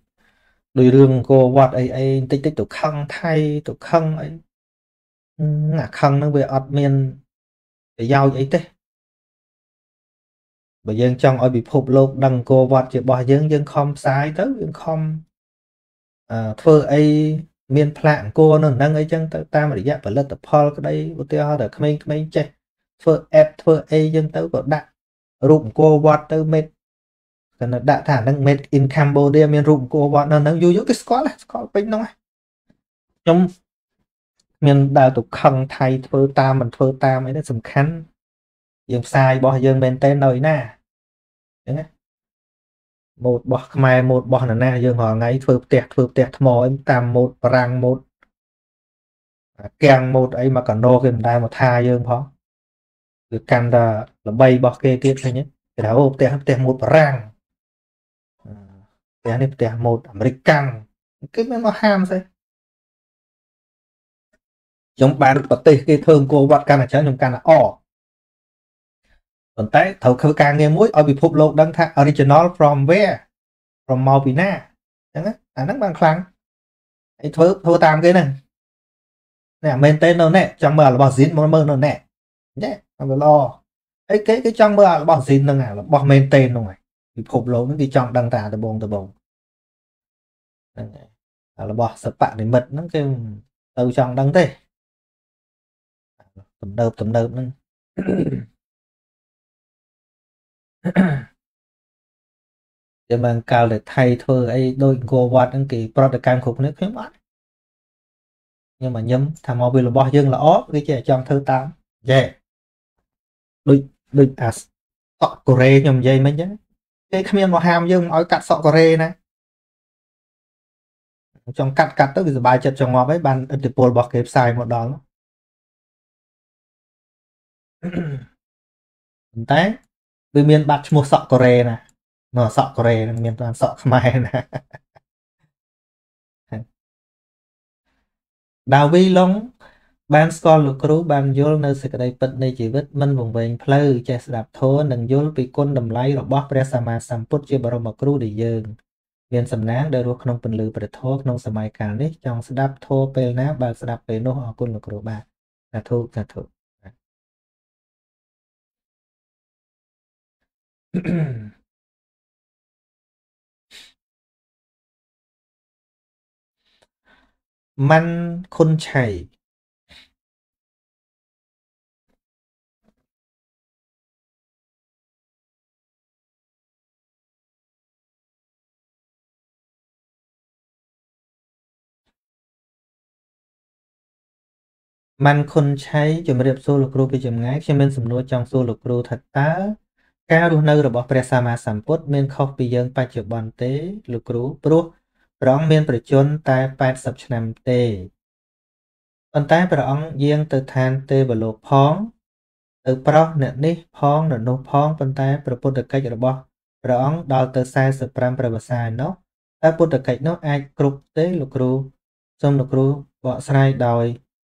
đôi đường cô vọt ấy tích tụ khăn thay tụ khăn ấy ngả khăn nó về ọt miền để giao ấy thế bởi dân trong ở bị phục lột đằng cô vọt chỉ bỏ dân không sai tới dân không thơ ấy miền phạng cô nó đang ấy chẳng ta mà để dạy phải lật tập hall cái đấy ưu tiêu để khmênh chơi thơ ép thơ ấy dân tới có đạn rụng cô bọt từ mệt đã thả năng mệt in Cambodia miền rụng cô bọt nó năng vui cái score là score pin nó trong miền đào tục khăn thay phơ tam ấy nó sầm khăn dương sai bỏ dương bên tên nơi na một bỏ mai một bỏ là na dương họ ngay phượt tẹt mò em tam một răng một càng một ấy mà còn đô kìm đai một tha dương họ được can là bay bỏ kê kia thôi nhé cái đó ôm tẹt một răng tẹt này tẹt một American cái nó ham say chúng bạn bật tê cái thương cô bật can là chán chúng can là o còn tới thầu khơi càng nghe mũi ở bị phục lộ đăng thang original from where from màu bị na chẳng á à nó bằng khăn ấy thôi tam cái này nè bên tên nó nè trong bờ là bỏ dính mơ mơ nó nè nhé không lo ấy cái trong bờ là bỏ dính nó ngả là bỏ bên tên rồi bị phục lộ những cái trong đăng tà từ bồn là bỏ sập bạn để mật nó cái đầu trong đăng tê tầm đợp nó cho bằng cao để thay thôi ấy đôi gò vặt những cái protein khủng nước hiếm mắt nhưng mà nhấm thằng màu bị là bỏ dương là ó cái trẻ trong thứ 8 về đôi à sọ Korea nhầm dây mấy nhá cái khmien màu ham dương nói cắt sọ Korea này trong cắt tới cái bài chật trong ngõ ấy bàn Interpol bỏ kẹp xài một đó đấy vì miền Bắc mua sọ Korea nè nó sọ Korea miền toàn sọ Khmer nè đào vi long ban school lục rú ban yol nơi sự đại bật nơi chỉ biết mình vùng về plei che đạp thô đừng yol bị côn đầm lấy rồi bóc ra sama sam put chưa bao mà rú để dừng miền sầm ná đời ruột nông bình lử bật thô nông sầm mai cả đấy trong sự đạp thô pel ná bà sự đạp về nô họ côn lục rú bà là thô man khôn chảy chuẩn bị đẹp xô lục rô bị chậm ngái khi bên sầm nua trong xô lục rô thật tá cao luôn nơi rồi bỏ pre sa ma sẩm pốt miền khâu bị dân ba triệu bàn tế lục rú pru rong miền bờ chốn tai ba sập chạm tê còn tai rong riêng từ than tê bờ lục phong từ pro nè ní phong nè nô phong còn tai bờ pốt được cái rồi bỏ rong đào từ sai sập ram bờ sai nó tai pốt được cái nó ai cục tế lục rú xong lục rú bỏ sai đòi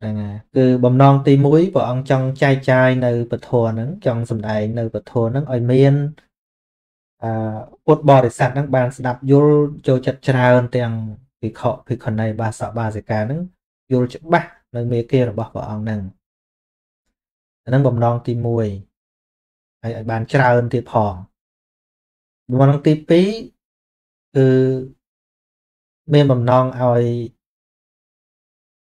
này cứ bầm non ti muối vào ông trong chai chai nơi bật thua những trong sầm đại nơi bật thua những ở miền bột bò để sạch năng bàn đạp vô cho chặt trà hơn tiền vì họ vì còn này bà sợ bà gì cả nứng vô chữ bạc nơi mê kia là bỏ vào ông nâng bầm non tìm mùi hay bàn trà hơn thì phò đúng không tí phí từ mê bầm non oi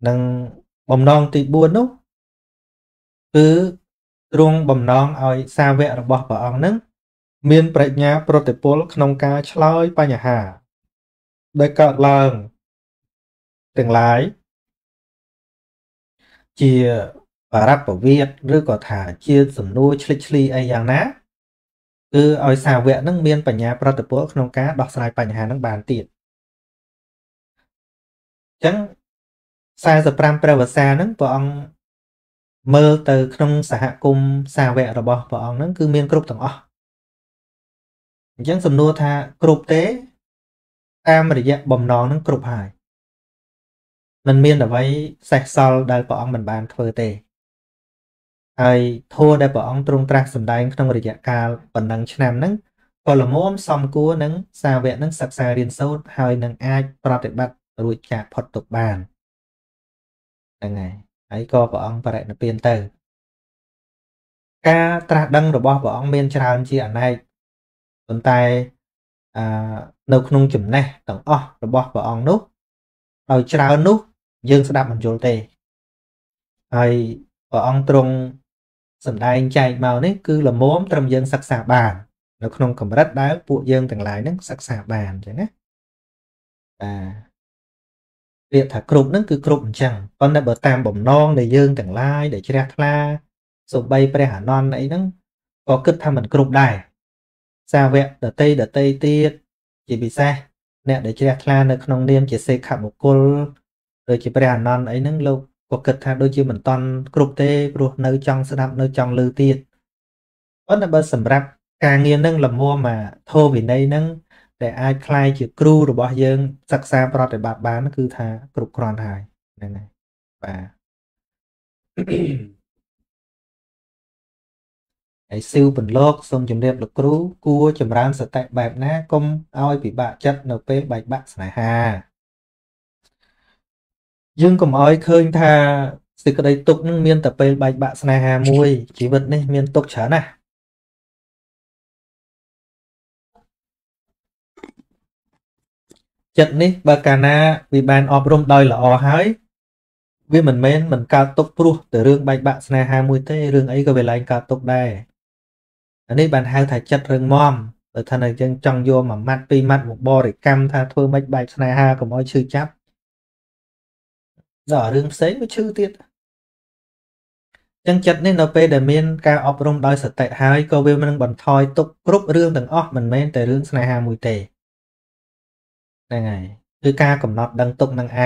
nâng bầm non thì buồn lúc cứ trung bầm non rồi xa vẹo rồi bọc vào ông nâng miền bạch nhà protipol không ca chơi ba nhà hà đây cả làng tiếng lái chia và rap bảo việt rước có thả chia sủng nuôi chili ai giang ná cứ ở xào vẽ nước miền bạch nhà protipol không ca đọc sai bạch hà nước bàn tiệt chẳng sai giờ pram pravasa nước bọn mơ từ không xã hạ cung xào vẽ rồi bỏ bọn nước cứ miền group thằng Dân sầm nua tha cụp tế tam mà để bầm nón nó cụp hài mình miên là với sạch sol đại bỏ ông mình bàn phơi tề ai thua đại bỏ ông trung tra sầm đai trong một địa ca bản năng chăn nam nắng còn là mồm sầm cua nắng xa vẹn nắng sặc sài điền sâu hơi nắng aiประเด็นบัตรรู้จักพอตกบานยังไงไอ้ก็บอกองประเด็นเปลี่ยนเตอร์การตราดังหรือบอกองเมียนชาวจีอันไหนสนใจนกนุ่งจุ่มเนี่ยต้องอ๋อหรือบอกองนุ๊กเราชาวนุ๊กยื่นสนับมันโจเตไอ้บอกองตรงสนใจใจเมาเนี่ยคือละม้วนตรงยื่นสักษาบานนกนุ่งกับรัดได้ปูยื่นต่างหลายนั้นสักษาบานใช่ไหมviệc thả cụp nó cứ cụp chẳng con đã bờ tam bổng non để dương chẳng lai để chia ra rồi bay về hà non ấy nó có cất tham mình cụp đài sao vậy đợt tây tiết chỉ bị sai nè để chia ra nó không niêm chỉ xây khảm một cô rồi chỉ về hà non ấy nó lâu có cất tham đôi chiều mình toàn cụp tê cụp nơi trong sẽ nằm nơi trong lư tiết con đã bờ sầm rạp càng nghiêng nó là mua mà thô vì đây nóแต่ไอ้ใครจะครูหรือบอกยังศักษาประติบัติบ้านคือทากรุกรอนหายนั่นไงป่าไอ้ซิลเป็นโลกทรงจำเรียบหรือครูกูจะร้านสแต็กแบบนะก้มเอาไอ้ปีบะจัดเราไปใบบะสายหายังก็มอยเคยทาสิกระไดตุกนั่งเมียนแต่ไปใบบะสายหามวยชีวิตนี่เมียนตุกเฉยนะchất ní bà cả na vì bàn ọp rôm đòi là ọ hái vì mình men mình cao tốc pru từ rương bạch bạc na hai mươi thế rương ấy có về lại cao tốc đây anh ấy bàn hai thải chất rương mom ở thằng này chân trong vô mà mát pi mát một bo để cam tha thôi mấy bạch na ha của mọi chư chấp giờ rương sấy với chư tiệt chân chất ní nó pe để men cao ọp rôm đòi sệt tại hái có về mình bận thoi tốc group rương từng ọ mình men từ rương na hai mươi tềไงคือการกำหนดดังตุกนังไอ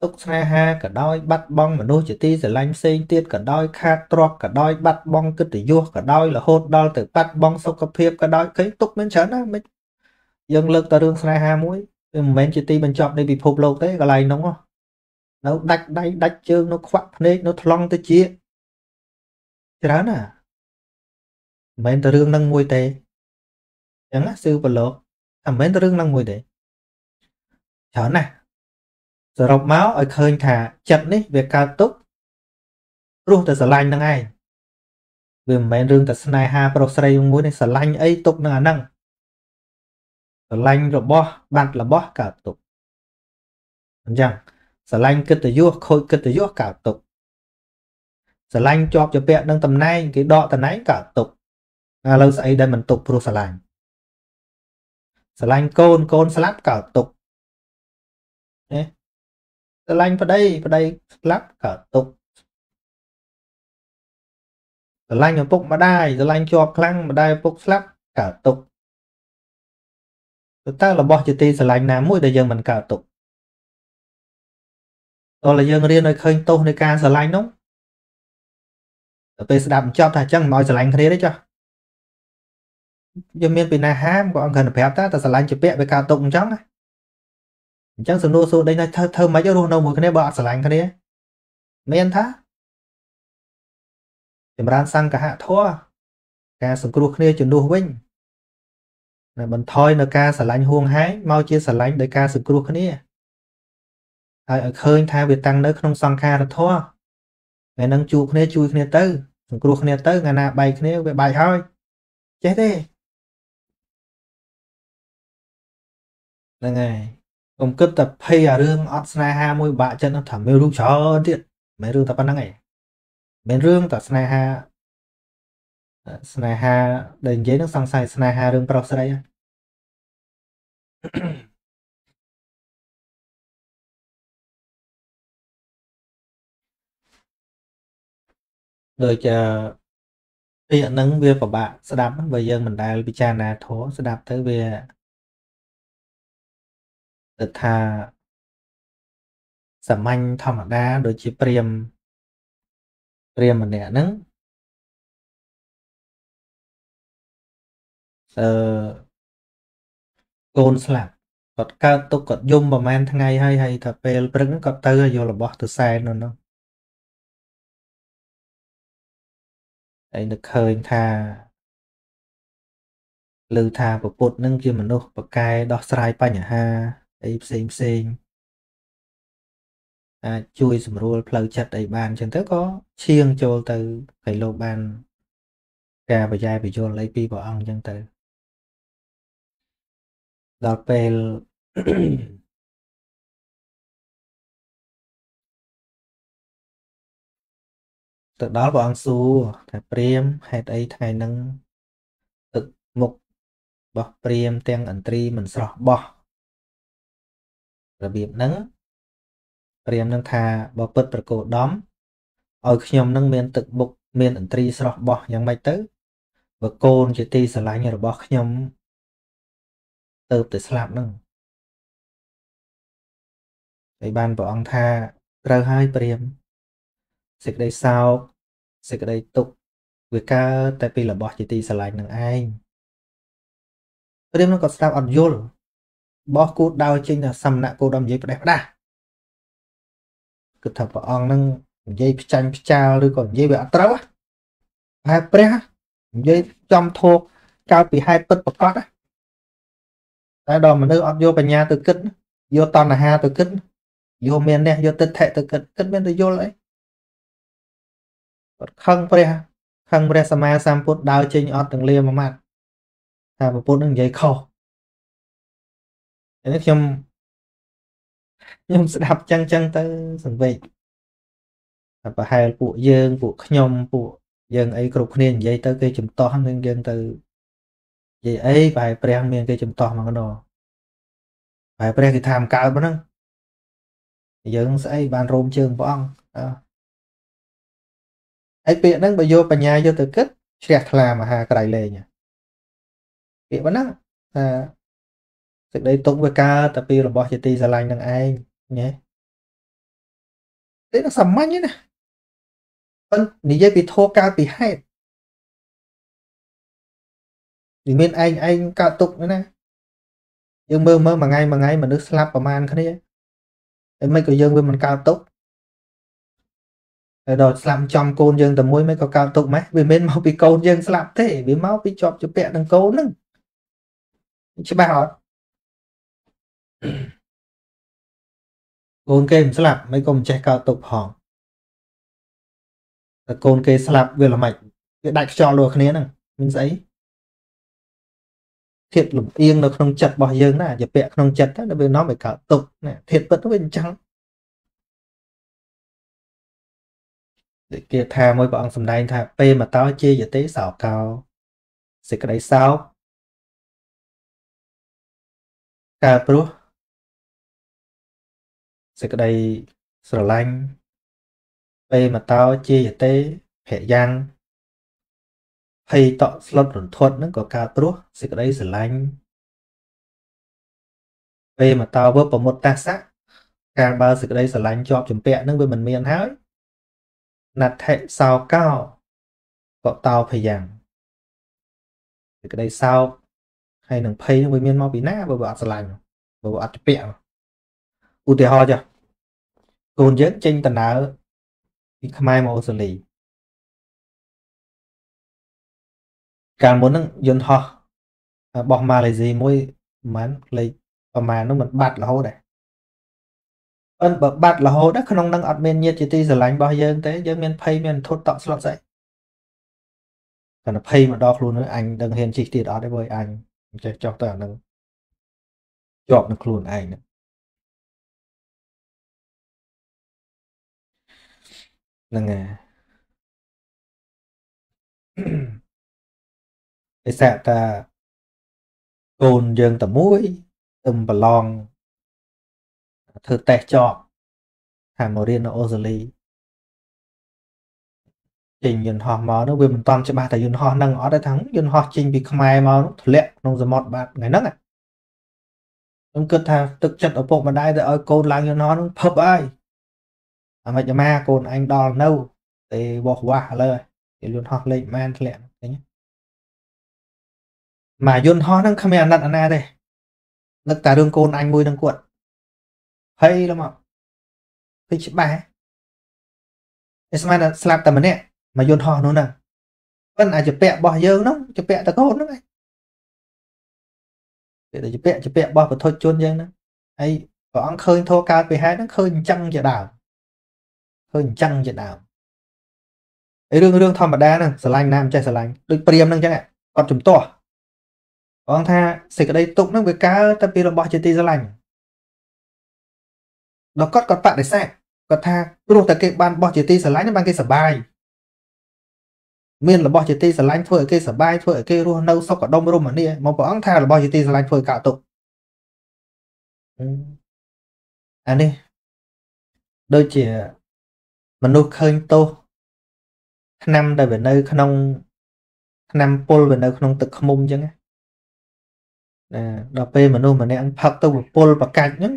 ตุกสนาฮะก็ได้บัดบ้องมันนู้จะตีจะไล่เส้นเตี้ยก็ได้คาตรอกก็ได้บัดบ้องก็ตียั่วก็ได้ละโหดได้แต่บัดบ้องสกปรกก็ได้เคยตุกมันเฉยนะไม่ยังเลิกแต่เรื่องสนาฮะมุ้ยมันจะตีมันจอบในบีพบโลกเต้ก็ไรน้องเราดักได้ดักเชิงเราควักนี่เราทลองตัวจีเฉยนะมันแต่เรื่องนั่งมวยเตะยังนะซื้อไปโลกmấy cái rương năng mùi đấy chở này giờ rọc máu ở khơi thả chặt đấy về cao tốc luôn từ giờ lành năng ai về mấy rương từ này ha prosay muốn này giờ lành ấy tục năng năng giờ lành rồi bo bạn là bo cao tốc chẳng giờ lành cứ từ vô khôi cứ từ vô cao tốc giờ lành cho bé đang tầm nay cái đọ tầm nãy cao tốc lâu ấy đây mình tục prosay lành sờ lanh côn slap cả tục đấy sờ lanh vào đây slap cả tục sờ lanh ở bốc mà đai sờ lanh cho căng mà đai bốc slap cả tục chúng ta là bỏ chữ ti sờ lanh nào mũi để giờ mình cả tục rồi là giờ riêng nơi khơi tô nơi ca sờ lanh đúng ở bên đạp cho thà chân mọi sờ lanh thế đấy cho giờ miền bên này hám còn gần phải ta ta sẽ lanh chụp bẹ với cao tụng trắng này trắng sừng đua số đây này thơ thơ mấy cái đua đâu một cái này bọ sẽ lanh cái đấy miền thá điểm ran sang cả hạ thua cả sừng đua kia chuyển đua vinh này mình thôi là ca sẽ lanh huông hái mau chia sẽ lanh để ca sừng đua kia ở khơi thay việt tăng nữa không sang ca là thua ngày đang chui kia tới sừng đua kia tới ngày nào bay kia về bay thôi chết đi là ngày công cướp tập hay ở rương Osnaha môi bạ chân nó thẩm mêu lúc chó tiện mấy rương tập ban năng này mấy rương tập Snaha đền giấy nó sang sai Snaha rương pro đây rồi chờ hiện nắng về của bạn sẽ đáp bây giờ mình đang bị cha là thố sẽ đáp tới về thật thà sầm anh thầm ở đá đối chỉ priềm mình nè nắng côn sạp còn cao tôi còn dùng mà man thằng ngày hay hay thập về bưng cọp tơ vô là bỏ từ sai nó đây được khơi thà lư thà của bột nâng kia mình đâu và cài đo sai pa nhả ha đây xem chui sầm rùa phơi chặt đầy bàn chẳng tới có chiêng cho từ phải lô bàn cà và dai bị cho lấy pi bỏ ăn chẳng tới đọc về từ đó bọn su thầy Priem hay đây thầy nâng tự mục bỏ Priem tên ẩn tri mình sọ bỏ rồi biệp nâng Priem nâng thà bỏ bật bật cổ đóm ở nhóm nâng miền tự mục miền ẩn tri sọ bỏ nhắn mạch tứ và côn chỉ ti sở lánh rồi bỏ nhóm từ từ sạp nâng thầy ban bọn thà rơ hai Priem sẽ đây sao sẽ đây tục với ca tại vì là bỏ chỉ tì sạch năng ai tôi đêm nó còn sao ăn vô bỏ cốt đau trên là xăm nạ cô đâm giấy đẹp đà cực thật bỏ ong năng dây chanh chào lưu còn dây bẹo trâu hai pre dây trong thuộc cao bị hai bật bật á tại đó mà đưa ăn vô vào nhà từ kích vô toàn là ha từ kích vô miền nè vô tinh thể từ kích kích bên từ vô lấy khăng pre sa ma sam put đào trên ở từng liềm mà mặt thà mà put đừng dây khâu nên nhom sẽ đập chăng chăng tới sừng vịt và hai phụ nhom phụ dương ấy cục nền dây tới cây chùm to nên dương từ dây ấy bài pre miền cây chùm to mà cái đồ bài pre thì tham cả bữa nưng dương sẽ bàn rôm trường bông ấy bị nó bây vô bà nhà vô từ kết sẽ làm mà hà cái lề nhỉ bị nó thực đây tụng với ca tập là bỏ chị ti ra lành đằng ai nhé đấy nó sầm mắt nhé nè con nỉ dây bị thô ca bị hay thì bên anh ca tụng nữa nè dương mơ mơ mà ngay mà nước slap và man cái đấy em mấy cái dương bên mình ca tụng rồi làm trong côn dương tầm mũi mới có cao tục máy vì bên máu bị côn dương làm thế vì máu bị chọc cho bẹn thằng côn nưng chứ bảo côn kê mình làm mấy con chạy cao tục hỏng côn kê làm về là mạch cái đại cho luôn cái này mình giấy thiệt lủng yên nó không chặt bỏ dương là dập bẹn không chặt đó vì nó phải cao tục nè thiệt vẫn bên trắng kia tha mỗi bọn sầm đai tha p mà tao chia giờ tí sào cao sẽ cái đấy sao ca pro sẽ cái đấy sờ lanh p mà tao chia giờ tí hệ giang hay tọt slot rủn thuật nó có ca pro sẽ cái đấy sờ lanh p mà tao vớt vào một ta sắc ca ba sẽ cái đấy sờ lanh cho chấm pẹt nó với mình miền hái nạt hệ sao cao cọ tàu phải rằng cái đây sao hay đừng phây với miên mau bị nát và bỏ sờ lành và bỏ bẹo u tè ho chưa cồn dễ tranh tần áo thì không ai mà xử lý càng muốn dân ho bỏ mà là gì mỗi mán lấy và mà nó mình bạt là hô này ơn bậc bạt là hồ đất không năng ọt men nhiệt chỉ ti giờ lạnh bao giờ thế giờ men pay men thốt tọt sọt dậy còn là pay mà đo luôn nữa anh đừng hiền chỉ tiệt đó đấy với anh cho tao nó chọn được luôn anh nâng à cái sẹt ta cồn dương tầm mũi tầm bờ lon thực tế cho hàm màu riêng nó ozali trình dân họ mà nó về mình toàn cho ba thầy dân họ nâng ở đây thắng dân họ trình bị không ai mà nó lệ nông dân mọt bạc ngày nấc này ông cứ thà thực chất ở bộ mà đây rồi cô làng dân họ nó phập ai à mà cho ma còn anh đo nâu thì bỏ quả lời thì luôn họ lên man lệ thế nhé mà yun ho nâng khmer nát anh đây nâng tà đường côn anh mui nâng cuộn hay lắm ạ thì chữ bài Ismail slap tầm này mà yun ho nữa nè vẫn là chụp bẹ bỏ dơ lắm chụp bẹ ta có hồn lắm này để chụp bẹ bỏ và thôi chôn dơ nữa ấy có ăn khơi thô cao về hai nó khơi chăng chợ đảo khơi chăng chợ đảo ấy đương đương thầm mà đa nè sờ lanh nam chơi sờ lanh được priam nâng chắc này còn chụp to ông tha xịt ở đây tụng nó với cá ta bị làm bọt trên ti ra lành nó cót cọt bạn để xem cọt tha luôn tại cái ban bọt trên ti sờ lánh ban cái sờ bài miền là bọt trên ti sờ lánh thôi cái sờ bài thôi cái luôn nâu sau cả đông luôn mà nè mà ông tha là bọt trên ti sờ lánh thôi cả tụng anh đi đôi chỉ mình nuôi khơi tô năm đời về nơi khăn ông năm pol về nơi khăn ông tự khăm mông chứ nghe đọc về mà nôm mà nè anh phật tôi một pol bạc cạch nhá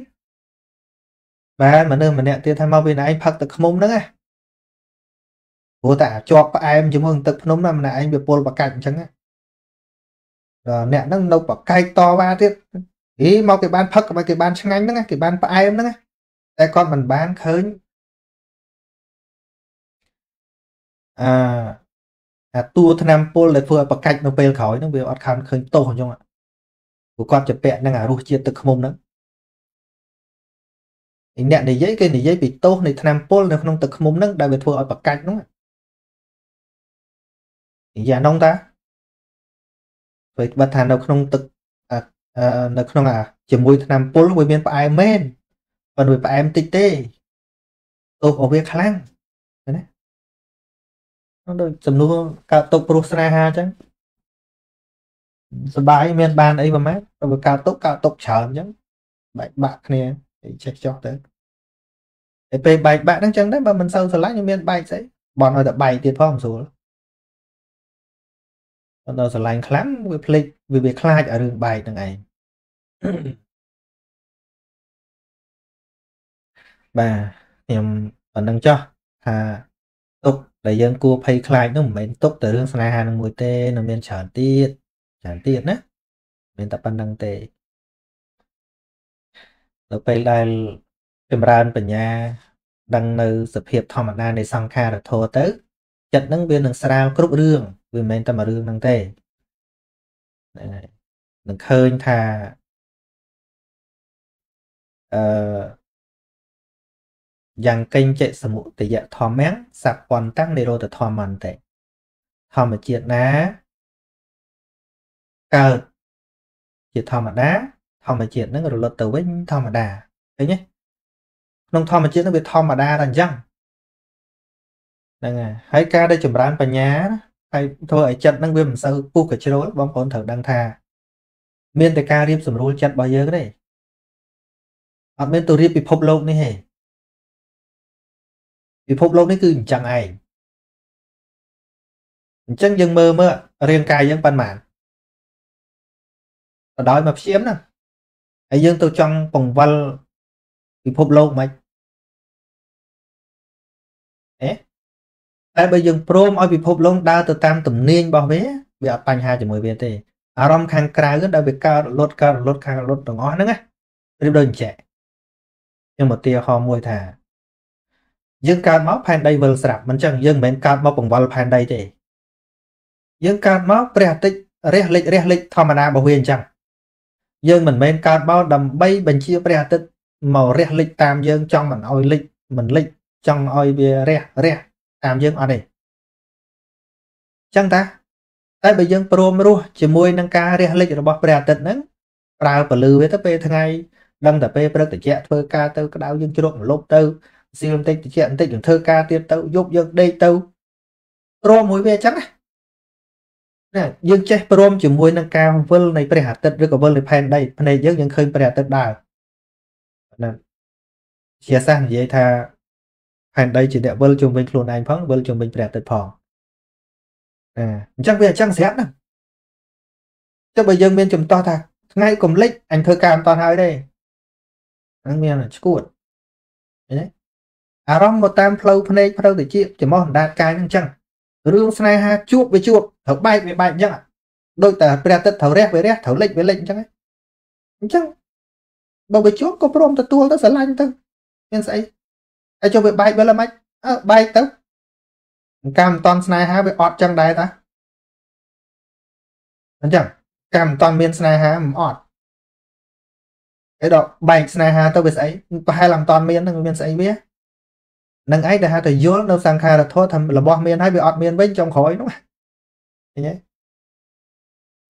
và mà nôm mà nè tiền tham mau bên này anh phật tật mông nữa nghe vô tả cho em chúng hưng tật nôm năm là anh bị pol bạc cạch chẳng á rồi nè nó đâu bạc cạch to ba tiếp ý mau cái ban phật mà cái ban sang anh nữa nghe cái ban phải em nữa nghe đây con mình bán khơi tua tham nam pol lại vừa bạc cạch nó bèn khói nó bị ọt khăn khơi tổ nhung ạ của con chụp bẹn đang ru chia từ không nữa hình nè để giấy cái này giấy bị tô này tham pol này không từ không nữa đại biệt thua ở bậc cạnh đúng không già nông ta vậy bậc thàn đâu không từ được không à chỉ mùi tham pol với miền phải men còn người phải em tít tê tôi ở việc khả năng đấy nó đôi chấm luôn cả tục prosra chứ sân bãi miền ban ấy mà mát rồi cao tốc chởm chứ bạch bạc nè chạy cho tới về bạch bạc đang chẳng đấy mà mình sâu sờ lách như miền bạch đấy bọn họ đã bày tiền phong số còn đâu sờ lách lắm về play về việc khai ở đường bày từng ngày bà em còn đang cho tục để dân cua pay khai nó mấy tục từ đường sân hàng ngồi tê nó miền chởm tiết chẳng tiền á mình tập ban đăng tệ được về đây tìm ra anh nhà đăng nơi sự hiệp thọ mặt na để sang kha được thô tới chặt nâng biên đường sao cướp đường vì mình ta mà đường đăng tệ đừng khơi thà dàn kênh chạy sở mụ tỷ dạ thò mét sạc quan tăng để rồi thò màn tệ thò mà chuyện ná cờ chỉ thò mà đá thò mà chuyện nó lột từ với thò mà đà đấy nhé nông thò mà chuyện nó bị thò mà đa thành răng đây nè hãy ca đây chụp ran vào nhá hay thôi trận đang viêm sao cu cả chế độ bóng con thở đang thà miền tây ca riêng sầm rô trận bao giờ cái này ở bên tôi riêng bị phộc lâu này hề bị phộc lâu đấy cứ chẳng ai chẳng dừng mơ mơ riêng cài dừng ban màn đói mà chiếm nè ấy dương tôi trong vòng văn bị phụp lâu mày đấy tại bây giờ prom ở bị phụp lâu đa từ tam tầm niên bao vé bị áp bành 2.10 viên tê à rong khang cài rất đa bị cao lột đồng ngõ nữa ngay đêm đơn trẻ nhưng một tia ho môi thả dương cao máu pan đây vừa sạp mình chẳng dương mến cao máu vòng văn pan đây thì dương cao máu preatic reh lịch tham gia bảo huyền chẳng dương mình men cao bao đầm bay bình chia bè tít màu rẻ lịch tam dương trong mình oi lịch trong oi bia rẻ tam dương ở đây chẳng ta tại bây dương pro mru chỉ môi nâng ca rẻ lịch rồi bọc bè tít nắng rau và lư với tấp bê thằng ngày đâm tập bê bê tự chẹt thơ ca tơ cái đảo dương chưa động lốp tơ siêu tích tự chẹt tích những thơ ca tiết tơ giúp dương đây tơ pro mùi bê trắng nè dương chế prom chỉ môi nâng cao vân này bề hạt tết rồi còn vân này pan đây này dớt những khơi bề hạt tết đào nè chia sang vậy tha pan đây chỉ để vân trồng bình luôn anh phóng vân trồng bình bề hạt tết phỏng chắc bây giờ chắc xét nè chắc bây giờ bên trồng to thà ngay cùng lích anh thơ cam toàn hai đây anh miền là chuột đấy à rong một tam flow pan đây flow để chia chỉ mong đạt cái năng chăng rương snai ha chuột với chuột thở bay với bay nhá đôi ta bây giờ thấu rét với rét thấu lệnh với lệnh chẳng ấy chẳng bảo cái chỗ có prom ta tua ta sẽ lanh ta nên sẽ ai cho về bay với là máy bay tớ cam toàn này ha về ọt chẳng đài ta anh chẳng cam toàn miền này ha mà ọt cái đó bay này ha tao về ấy có hai làm toàn miền thằng miền sẽ biết năng ấy là hai thời vô đâu sang khai là thôi thầm là bom miền hay bị ọt miền bên trong khối đúng không nhé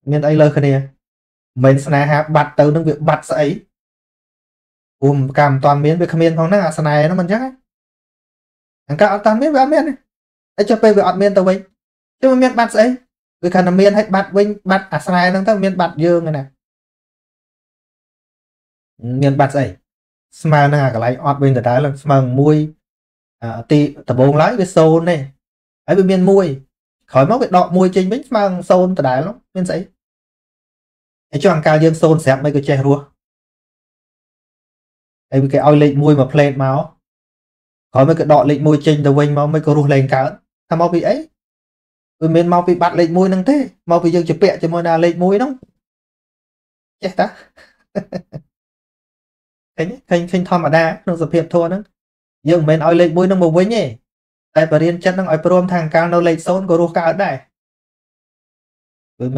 miền ấy lời kia mình này ha bật từ những việc bật sẽ cảm toàn miền về comment phong năng à này nó mình chắc anh cả toàn miền về miền này anh cho về miền tàu mình chứ miền bạt ấy vì cần miền hay bạt mình bạt à này đang thằng miền bạt dương này nè miền bạt ấy mà là cái lại bên từ đá là mà mui tì tập bốn lái với sâu này ấy bên miền mui khỏi máu bị đọ mui trên bánh mà sâu từ đá lắm miền sấy anh cho hàng cao dương sâu xẹp mấy cái che rùa em cái ao lệnh môi mà plate máu có mấy cái đọ lệnh môi trên đầu anh máu mấy cái rùa lên cả tham mau bị ấy rồi mình mau bị bạn lệnh môi năng thế mau bị dương chụp bẹ cho môi là lệnh môi đúng chết ta thành thon mà đa nó dập hiệp thua nữa nhưng mình ao lệnh môi năng một với nhỉ tại bà điên chân năng ở prom thằng cao nó lệnh sốn của rùa cao này rồi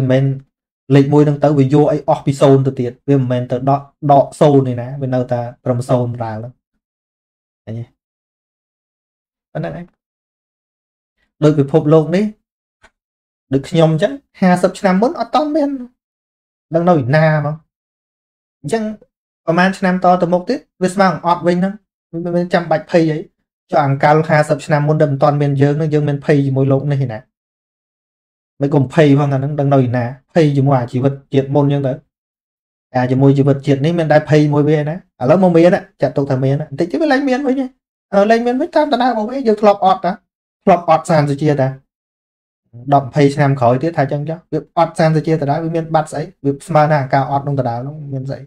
mình lệnh môi đang tới với vô ấy off sâu từ tiệt vì mình tới đọ sâu này nè bên đâu ta trầm sâu ra lắm đấy nhé anh đấy đôi bị phộp lộn đấy được nhom chứ hà sập năm muốn ở tom bên đang nói na mà chẳng còn man năm to từ một tiết với sang off bên đó bên trăm bạch pay ấy cho hàng cao hà sập năm muốn đầm toàn bên dưới nó dương bên pay môi lộn này nè mấy cùng pay vào ngành đang nói nè pay dùng hòa chỉ vật triệt môn nhân tới à chỉ môi chỉ vật triệt đấy mình đã pay môi bên đấy ở lớp môi bên đấy chặt tục thằng miền đấy thì chứ mới lấy miền với nhá lấy miền với tam ta đang một cái giờ lọp ọt sàn rồi chia ta đọc pay xem khỏi tiết thay chân chứ việc ọt sàn rồi chia từ đó với miền bát sấy việc smart hàng cao ọt đông từ đó nó miền dậy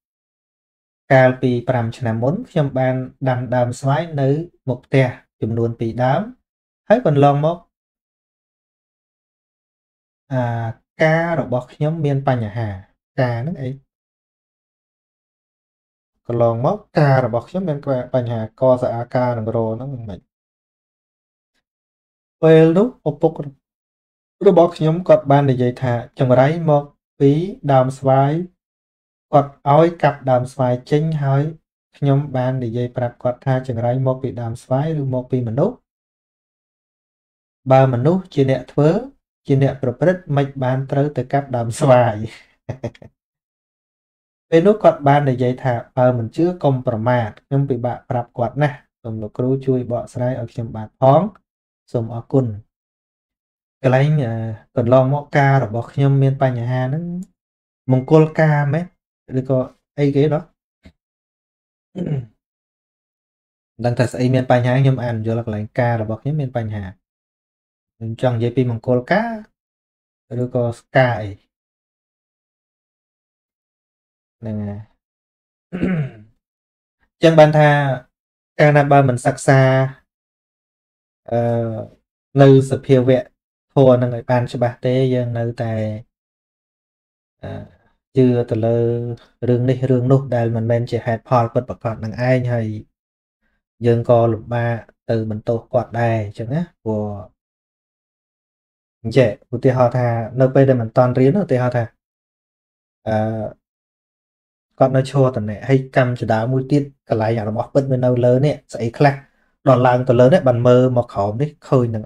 ca pi pram chăn muốn trong bàn đầm đầm xoáy nữ một tè chùm luôn pi đám hái bẩn lon mốc ca rồi bỏ nhóm miền pa nhà hà ca nước ấy lòng móc ca là bọc chấm bên quẹt bành hà co dạ ca là rồi nó mình về lúc ốp rồi bọc nhóm cọt ban để dạy thả trong đấy một ví đàm xoáy cọt ói cặp đàm xoáy chính hỏi nhóm ban để dạy bạc cọt tha trong đấy một bị đàm xoáy rồi một bị mình nút ba mình nút chia nẹt vớ chia nẹt propriet mạch ban tới từ cặp đàm xoáy bên lúc quạt ban để dạy thả và mình chưa công bẩm mạt nhưng bị bạn rạp quạt nè cùng lục cứu chui bỏ sai ở trên bàn phóng dùng ở cùn cái lấy còn lo mõ ca rồi bỏ nhom miền tây nhà Hà nó mông côn ca mấy được có ai ghế đó đang thật ai miền tây nhà nhom ăn rồi lại ca rồi bỏ nhom miền tây nhà chẳng dễ bị mông côn ca được có ca chẳng bàn tha Canada mình sạc xa nơi sự phiêu vệ thua năng người bàn cho bà tê dân nơi tài chưa từ lơ rừng đi rừng nút đây mình bên chỉ hạt phò vật vật còn năng ai nhầy dân co lục ba từ mình tổ quạt đài chẳng á của trẻ của tê họ thà nơi đây mình toàn riêng ở tê họ thà còn nó cho tận này hay cầm cho đá mũi tiết cả lại nhà nó mọc bứt bên đâu lớn nè sẽ khác đòn làng tờ lớn đấy bàn mơ mà khóm đấy khơi nè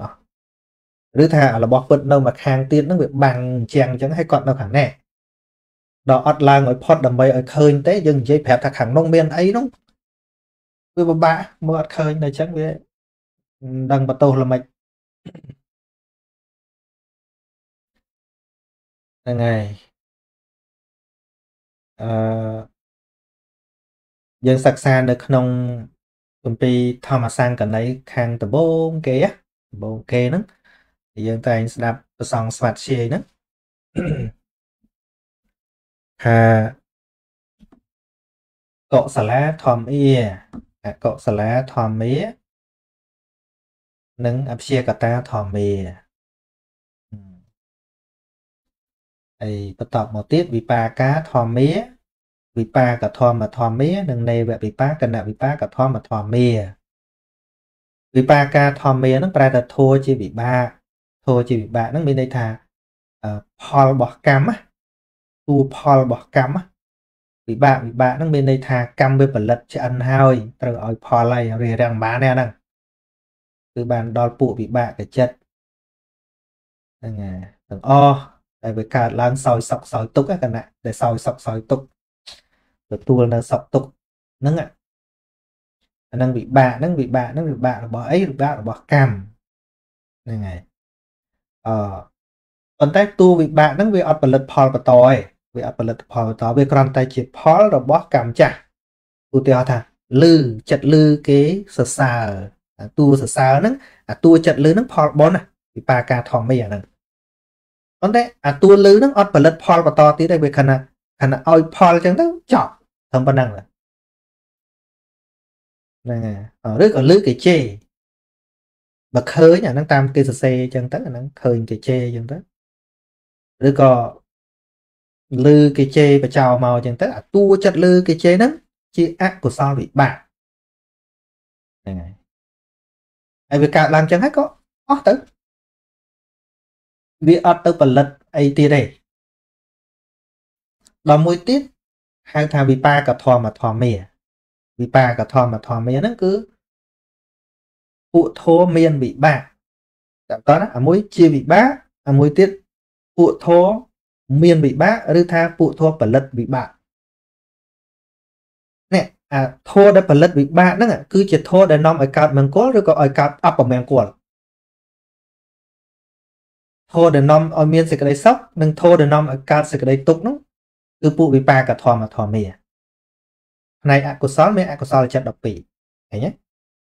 rứa thà là bọc bứt đâu mà hàng tiết nó bị bằng chèn chẳng hay còn đâu khẳng nè đó ọt làng ở pot đầm bay ở khơi thế dừng dây phép thạc hàng nông bên ấy đúng với bà mơ ọt khơi này chẳng biết đằng bắt đầu là mạch ngày dân sạc xa được nông công ty thao mà sang cả lấy khang tờ bông kê á bông kê nắng dân ta anh sẽ đạp xong sạc chê nắng cậu xả lá thòm ê cậu xả lá thòm ế nâng áp xe cả ta thòm ê bắt đầu một tiết vì ba cá thò mía vì ba cả thò mà thò mía đằng này vậy vì ba cần là vì ba cả thò mà thò mía vì ba cá thò mía nó ra là thua chỉ vì ba thua chỉ vì ba nó bên đây thà Paul bỏ cam á tu Paul bỏ cam á vì ba nó bên đây thà cam với phần lật cho ăn hơi từ ở Paul này rìa rằng má nè nè từ bàn đo phụ vì ba cái chất thằng o với cả láng sòi sọc sòi tục các bạn ạ để sòi sọc sòi tục rồi tua là sọc tục nâng ạ nâng bị bạ nâng bị bạ nâng bị bạ là bỏ ấy bạ là bỏ cam này này còn tay tu bị bạ nâng bị ọt bật lật phò và tòi bị ọt bật lật phò và tòi bị còn tay chỉ phò là bỏ cam chả tu tiêu thằng lư chật lư kế sờ sờ tu sờ sờ nâng tu chật lư nâng phò bốn à bị ba ca thòng bây giờ nâng còn đấy tua lưới nó ọt bật Paul và to tí đây về khăn là oi Paul chẳng đâu chọn thằng văn năng là này ở đây còn lưới cái chê bật khơi nhà năng tam kia xe chẳng tất là năng khơi cái chê chẳng tất rồi còn lưới cái chê và chào màu chẳng tất là tua chặt lưới cái chê đó chi ác của sao bị bạc này ai về cả làm chẳng hết có tới vì ở tới phần lật ấy tia đây là mũi tiết hai thằng vì ba cả thò mà thò mè vì ba cả thò mà thò mè nó cứ phụ thô miền bị bạc chẳng có đó ở mũi chia bị bá ở mũi tiết phụ thô miền bị bá ở đây thang phụ thô phần lật bị bạc nè thô đã phần lật bị bạc đó là cứ chỉ thô để nằm ở cạp mình có rồi có ở cạp ấp vào mình của thô để nôm ở miền sẽ cái đấy sóc nhưng thô để nôm ở cao sẽ cái đấy tục nó cứ phụ bị ba cả thò mà thò mè này ạ của sáu mấy ạ của sáu là chặt độc bỉ thấy nhé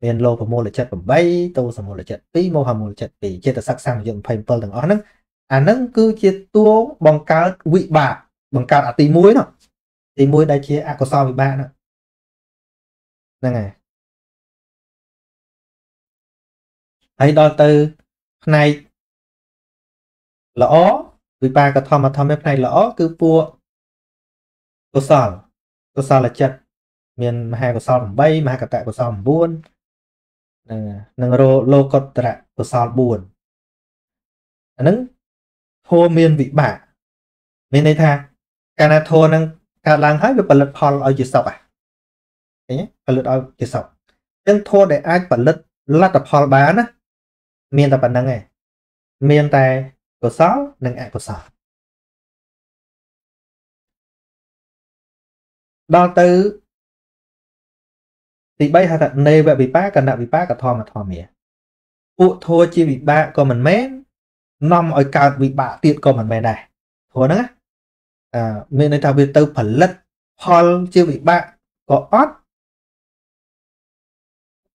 miền lô và mô là chặt bẩm bay tô sầm mô là chặt tí mô hàm mô là chặt bỉ chia từ sắc sang dùng phèn pơ đằng ó nấng nấng cứ chia tua bằng cao vị bạc bằng cao à tí muối nó tí muối đây chia ạ của sáu bị ba nữa đây này hãy đo từ này lõ vì ba cái thom mà thom này lõ cứ pua cô sò là chật miền hai của sò bay mà cả tại của sò buồn nâng rô lô cột tại của sò buồn nâng thô miền vị bả miền đây tha cana thô nâng cả làng hết với phần lật phò ở dưới sọc à thế phần lật ở dưới sọc nhưng thô để ai phần lật lát tập phò bán á miền tập bản năng này miền tại của sáu nâng ạ của sáu đo từ thì bây giờ này vậy bị ba cần đạo bị ba cả thò mà thò mía phụ thua chia bị ba còn mình mén năm ở cao bị bạ tiện còn mình mày này thua nữa mình này tao biết từ phần lật hòn chưa bị ba có ót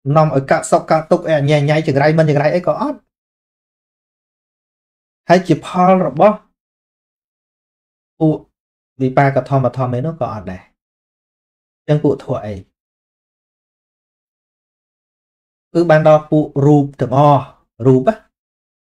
năm ở cao sọc cao tục nhẹ nhảy chừng ray mình chừng ray ấy có ót hãy chụp hòn rồi bó phụ vì ba cả thò mà thò mấy nó có ọt này chân phụ thoại cứ ban đo phụ rụp thầm o rụp á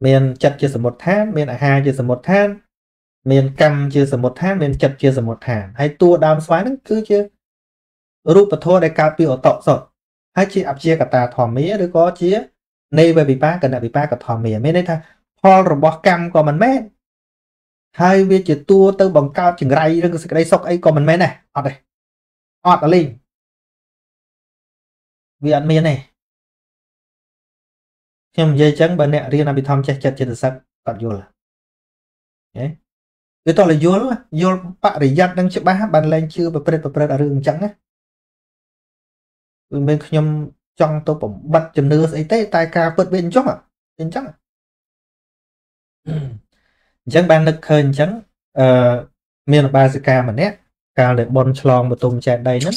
เมียนจัดเจอสมมติฐานเมียนอาหารเจอสมมติฐานเมียนกรรมเจอสมมติฐานเมียนจัดเจอสมมติฐานให้ตัวดาวสไลด์นั่นคือเจอรูปทอได้การเปลี่ยนต่อสอดให้เจออับเจอกตาถอมเมียหรือก็เจอในใบปีป้ากันใบปีป้ากับถอมเมียไม่ได้ท่าพอระบบกรรมก็มันแม่ให้เวจิตัวเติมบังก้าวจึงไรเรื่องสิ่งใดสกไอ้ก็มันแม่น่ะอดเลยอดอะไรวิอันเมียเนี่ยที่มันยัยจังบันเนี่ยเรียนอภิธรรมเจ็ดเจ็ดสักตัดโยล่ะเนี่ยคือตอนเลยโยล่ะโยปะริยัตนั่งเชื่อบ้าบันแรงชื่อประเภทเรื่องจังนะเป็นขยมจังตัวผมบัดจำเนื้อไอ้เต้ตายกาเปิดเป็นจังอ่ะเป็นจังจังบานนึกเคยจังเมียนบาสิกาเหมือนเนี้ยการเลยบอลฉลองประตูแจกใดนั้น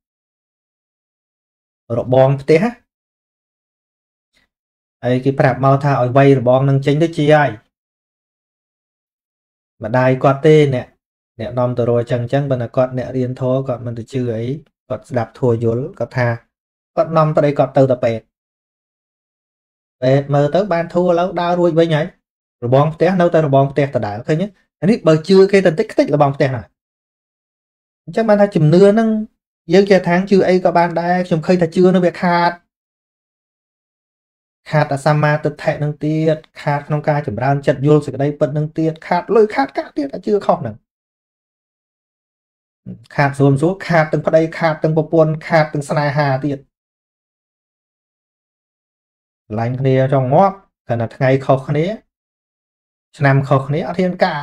ระบ้องเตะไอกิปรับเมาส์ท้าอ่อยไวระบ้องนั่งเจ๊งได้จีไอมาได้กอดเตยเนี่ยนอมตัวโรจังบรรณกอดเนี่ยเรียนโทกอดมันจะชื่อไอกอดดับทัวยุลกอดท้ากอดนอมตัวใดกอดเตยตะเป็ดเมื่อเตยบานทัวแล้วดาวรวยไปไงระบองเตะเน่าแต่ระบองเตะแต่ได้เคยเนี้ยอันนี้เบอร์ชื่อเคยตันติ๊กระบองเตะหน่อยจังบ้านถ้าจุ่มเนื้อนั่งเยอะแค่ทั้งชื่อไอ้ก็บ้านได้จุ่มเคยถ้าชื่อนั่งเบียขาดแต่สามมาติดแทะนั่งเตี้ยขาดน้องกายจุ่มร้านจัดโยนสิ่งใดเปิดนั่งเตี้ยขาดเลยแต่ชื่อข้อหนึ่งขาดส่วนสู้ขาดตึงพอใดขาดตึงปปวนขาดตึงสนายหาเตี้ยหลังเดียวจองงอกขนาดไงเขาคนนี้ฉนำเขาคนนี้เอาเทียนกา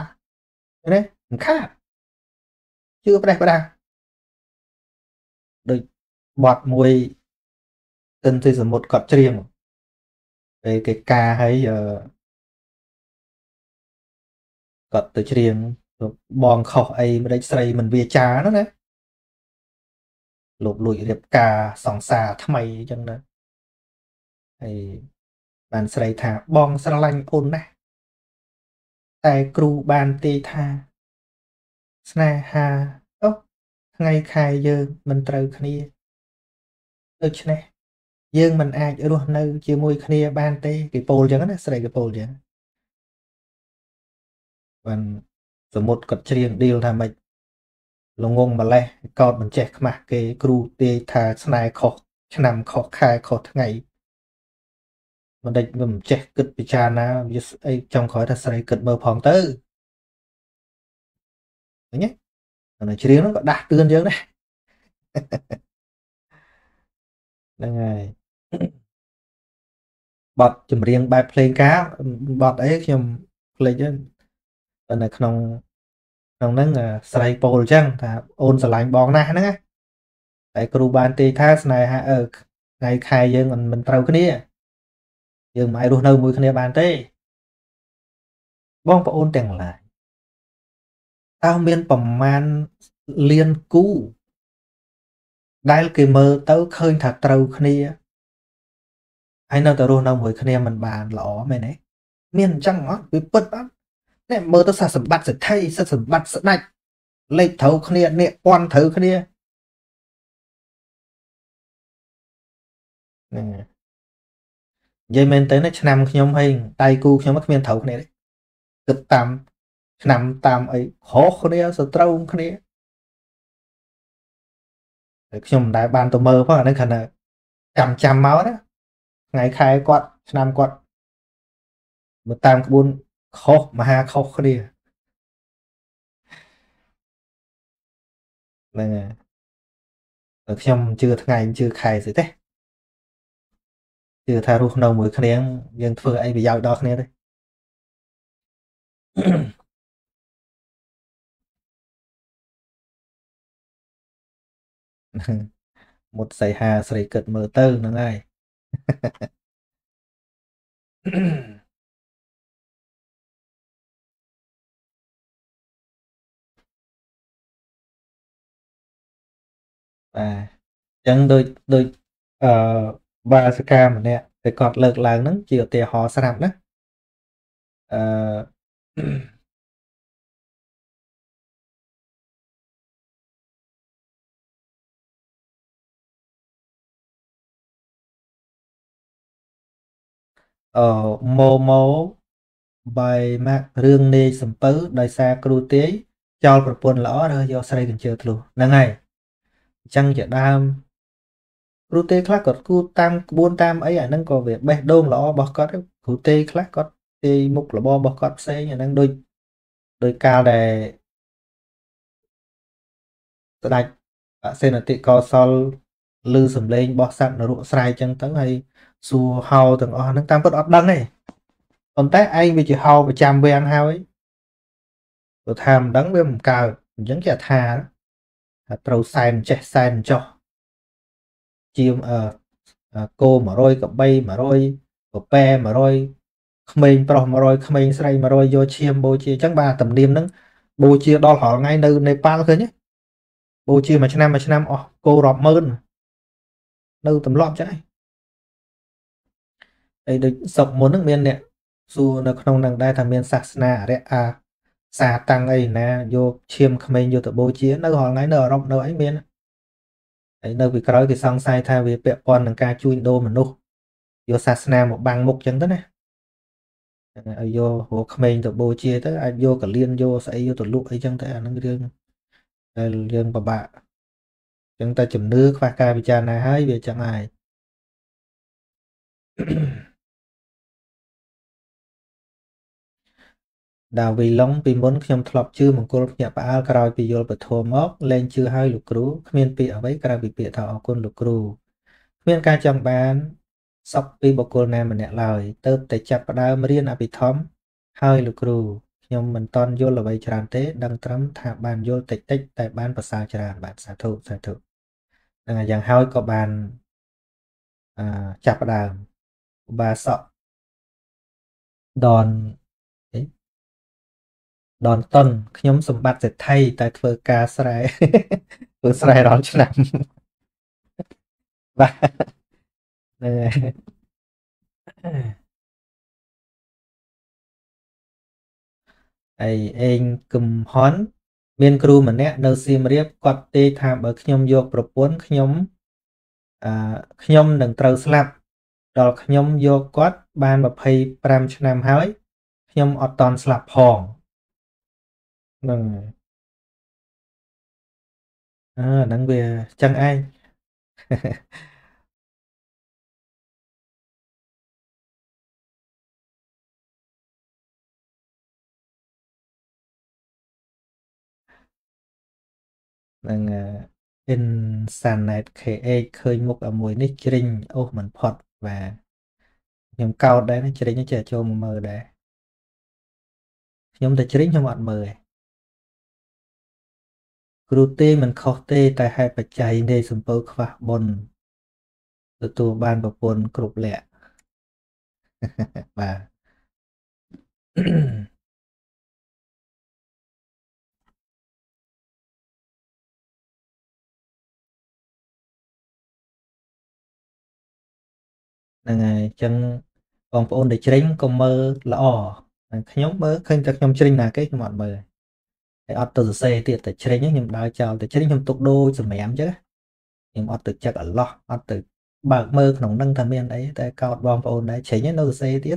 เนี่ยมันขาดชื่อประเดาโดยบอดมวยตึนที่สมมติกับเตรียมไอ้กาให้กับตัวเตรียมบองเขาไอ้ไม่ได้ใส่มันเวียจ้านั่นนะหลบหลุยเรียบกาสองสาทำไมจังนะไอ้บันใส่ถาบองสลังอุ่นนะแต่ครูบานตีทาสนาหาโอ้ไงใครยืมมันเติร์คณีตึกใช่ไหมยืมมันอาจจะรู้นึกจีมวยคณีบานตีกี่โพลอย่างนั้นนะใส่กี่โพลอย่างวันสมมติกดเชียงดีลทำไมลงงงมาเลยกอดมันแจกมาเกครูตีทาสนาขอฉนำขอคายขอทั้งไงมันได้มันแจกกึดปิจานะไอจองขอทัศนัยกึดเบอร์พองเตอร์อย่างเงี้ยตอนนี้เรียนnóก็ดักเตือนเยอะđấy นั่นไงบอดจำเรียงใบเพลงก้าวบอดไอ้จำเพลงเยอะตอนนี้ขนมนั่งสไลด์โปลจังแต่โอนสไลด์บองหน้านั่งไงไอ้ครูบาลตีทัศนัยฮะไงใครยังมันเตาขึ้นนี่ยังไม่รู้เรื่องมวยคณีบานเต้บ้องปะโอนแต่งหลายตาวเมียนประมาณเลียนกู้ได้กี่เมื่อเต้าเคยถัดเต้าคณีไอ้นั่นแต่รู้เรื่องมวยคณีมันบานหล่อไหมเนี่ยเมียนจังวะวิปปิดอ่ะเนี่ยเมื่อเต้าสมบัติเสร็จไทยสมบัติเสร็จไหนเล็กเท่าคณีเนี่ยอ้วนเท่าคณีvậy mình tới nó nằm nhóm hình tay cu nhóm mắt miền thấu này đấy cực tạm nằm tạm ấy khó không đấy sợ trâu không đấy nhóm đại ban tôi mơ phải là khẩn là chằm máu đó ngày khai quạt nằm quạt một tạm buôn khó mà ha khó không đấy là nhóm chưa ngày chưa khai gì thếคือถ้ารู้เราเหมือนคะแนนยังเฟื่อไอ้ไปยาวดอกนี้เลย một giày hà giày cật mờ tơ nó ngay. Và chẳng đôi ba sự cam nè để cọt lực là nó chịu tiền họ sập đó. Mô mô bài mạc rương nê sầm pứ đời xa cửu tế cho một buồn lõ rồi do xây cần chờ thử năng này chăng chợ đam cửu tế khác có cửu tam buôn tam ấy à năng có việc bê đôn lõ bọc có cửu tế khác có tê mục là bo bọc có xây nhà năng đôi đôi cao để đặt xây là tị co sol lư sầm lên bọc sẵn là ruộng xây chăng tấn hay xu hào từng ở nước tam bất ấp đắng này còn tái anh vì chị hào và chạm về ăn hao ấy rồi tham đắng với một cào vẫn chả thà trâu sàn chạy sàn cho chim cô mà rồi cặp bay mà rồi cặp pe mà rồi mình pro mà rồi mình say mà rồi vô chim bôi chia chắc ba tầm đêm nắng bôi chia đo họ ngay nơi Nepal thôi nhé bôi chia mà năm cô rọp mơn đâu tầm lọp chứ được sọc muốn nước miền nè dù nó không đang đai thằng miền sạc nà đấy à xà tăng ấy nè vô chiêm không mình vô tự bố chia nó gọi ngay nở rộng nở ấy miền ấy nở vì cái xong sai thay vì bẹp con đằng ca chui đô mà nô vô sạc nà một bằng mục chẳng tới nè vô hồ không mình tự bố chia tới ai vô cả liên vô sẽ vô tự lụ ấy chẳng tới nó riêng bà bạ chúng ta chùm nước và ca bị trà này hay về chẳng ai. Đào vì lông vì muốn khi ông thọc chưa một cô nhập vào cài vì vô bật thua móc lên chưa hai lục rú miền bị ở với cài bị bịa thọ quân lục rú miền ca trong bán sọc vì bọc cô này mình nhẹ lời tớ để chặt vào đào mà riêng à bị thóm hai lục rú nhưng mình toàn vô là vậy tràn tế đang trắm thả bàn vô tịch tích tại bán và sao tràn bạn xả thụ rằng hai có bàn chặt vào đào và sọc đòn đòn tuần nhóm sầm bát sẽ thay tại phơi cá sài phơi sài đón cho nằm và ai anh cầm hón miền cù mà nè đầu xì mà điệp quạt tê tham ở nhóm vô bột bún nhóm đừng trâu sập đòn nhóm vô quạt ban và phơi pram cho nằm hói nhóm ở toàn sập hòn nắng về chẳng ai. In sàn này khởi khơi mục ở mùi nick ring ô mình phọt và nhóm cao đấy nó chơi nó trẻ cho mờ đấy nhóm ta chơi cho mọi mờ cửu tê mình khó tê tại hai bạch cháy để xung bố khóa bồn từ tù bàn bọc bồn cụp lẹ và này chẳng còn bồn để tránh còn mơ là ỏ nhóm mơ khênh chắc nhóm tránh là cái mọi mờ ở từ xe thì từ chơi nhé nhưng đào chào từ chơi nhưng tục đô rồi mẹ em chứ nhưng ở từ chắc ở lo ở từ bạc mơ nóng nâng thầm em đấy tại cao bom ồn đấy chơi nhé đâu xe tiết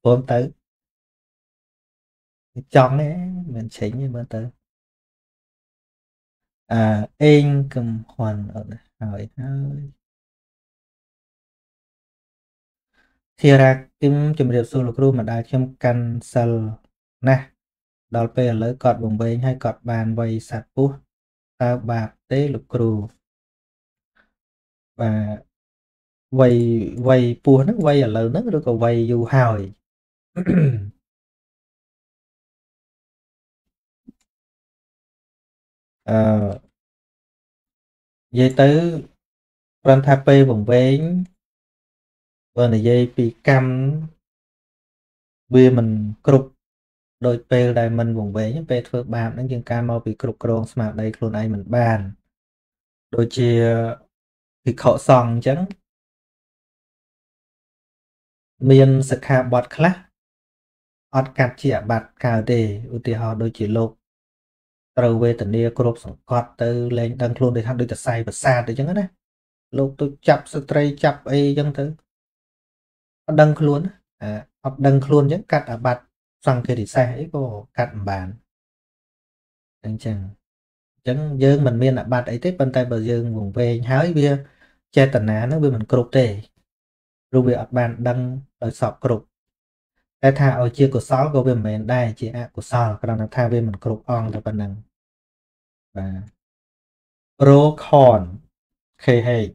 ôm tới chọn đấy mình chơi như bữa tới anh cầm hoàn ở hỏi hơi thì ra kim chùm điệp solo crew mà đã trong cancel nè đó về lỡ cọt bồng bềnh hay cọt bàn vầy sạt bút ta bạc tế lục cừu và vầy vầy pua nó vây ở lỡ nó được còn vầy dù hào Dây tứ Răn tháp bê vùng vén Vâng là dây bị căm Bia mình cực Đôi bê đài mình vùng vén Bê thơ bạp nâng chừng ca mau bị cực Rông smạc đây khuôn ai mình bàn Đôi chìa Bị khẩu xong chẳng Miên sẽ khá bọt khá Ất cắt chìa bạc cao đề Ưu tì hò đôi chìa lộp Trâu về tần nia cực xong gọt tư lên đăng khuôn để thăm đôi chặt say vật xa tới chẳng á Lúc tôi chập stray chập ấy dân thứ đăng luôn học đăng luôn chứ cắt ở bạch xong kia thì sẽ có cắt bàn anh chàng chẳng dương mình miên ở bạch ấy tiếp bên tay bờ dương vùng về hái bia che tần á nó bị mình cột để rồi bị ở bàn đăng ở sọp cột cái thà ở chia của sáu của bên mình đây chia ạ của sáu còn là thà bên mình cột on là bên năng và pro con Khê hề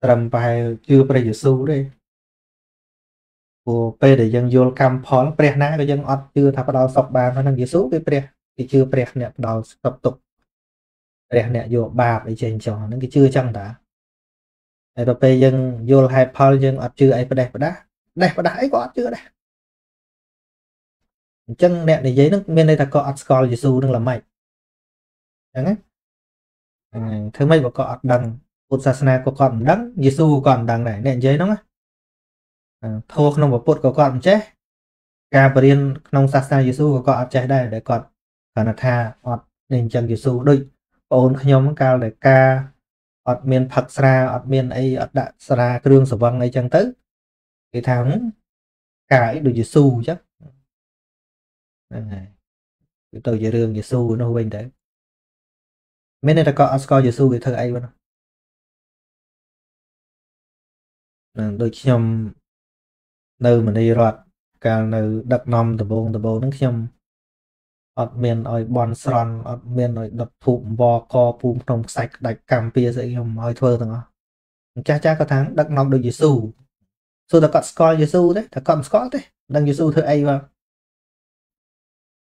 trầm bài chưa bây giờ xu đi của P để dân vô cam phó bè ná để dân ọt chưa thả bắt đầu sọc bà nó nằm dưới xu bè thì chưa bè nè bắt đầu tập tục bè nè vô bà để chèn trò nó cái chưa chăng đã để bà P dân vô hai phó dân ọt chưa ấy bắt đá ấy có ọt chưa đây chân nè để giấy nước bên đây ta có ọt score dưới xu đừng là mày chẳng ấy thứ mấy của con đằng Phật Sasana của con đắng Giêsu còn đằng này nè giấy nó thôi không một Phật của con chứ Gabriel nông Sasana Giêsu của con trái đây để con còn là tha ọt nên chân Giêsu đôi ôn nhóm cao để ca ọt miền Phật Sa ọt miền ấy ọt đại Sa Krương Sở Văn ấy chân tới cái tháng cái được Giêsu chắc cái tờ giấy đường Giêsu nó bên đấy mấy này ta có score Giê-xu cái thơ ấy luôn đôi khi nhầm nơi mình đi rọt cả nơi đặc nông tập bồn nó khi nhầm ọt miền oi bòn sòn ọt miền oi đập thụm bò co pum trong sạch đạch cam pia dậy nhầm oi thơ thằng nó cha có tháng đặc nông được Giê-xu xu ta có score Giê-xu đấy ta có score đấy đăng Giê-xu thơ ấy vào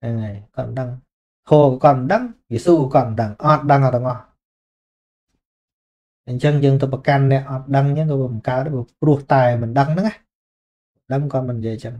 này còn đăng Hồ còn đắng, Giê-xu còn đắng, ọt đắng ở đó ngọt Anh chân dân tôi bật căn này, ọt đắng nhé, tôi bật cá đó, bật ruột tài mình đắng nữa Đắng con mình về chẳng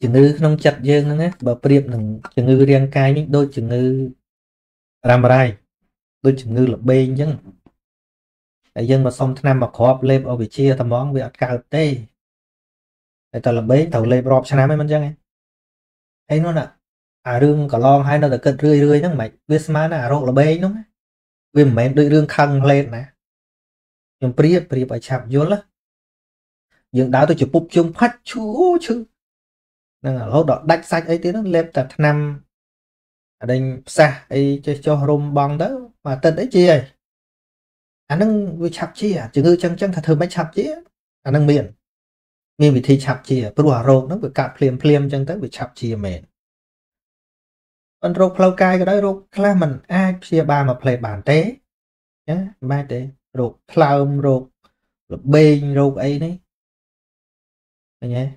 Chừng ngư không chặt dương nữa bà priệp nâng chừng ngư riêng cai những đôi chừng ngư làm bài đôi chừng ngư là bên nhưng đại dân mà xong năm mà khó lên ở vị chia thầm món về cao tê đại ta là bế thầu lên rộp sáng mấy mình chẳng ấy nó là rương cả lon hay nó là cơn rươi rươi chẳng mạch biết mà là rộ là bế đúng vì mà em đôi rương khăn lên nè nhưng priệp phải chạm vô lắm nhưng đá tôi chụp bụp chung phát chú chứ Lúc đó đạch sạch ấy tí nó lên tạch năm Ở đây xa ấy cho rùm bóng đó Mà tên ấy chi ấy Anh nâng vui chạp chi à Chứ ngư chân thật thường mấy chạp chi á Anh nâng miền Miền vì thi chạp chi à Bữa hòa rộn nó vừa cạp phliêm chân tới Vì chạp chi à mền Còn rộn lâu cài cái đó rộn là mình ai chia ba mà play bản tế Mai tế Rộn lâu rộn Bên rộn ấy đấy Anh nhé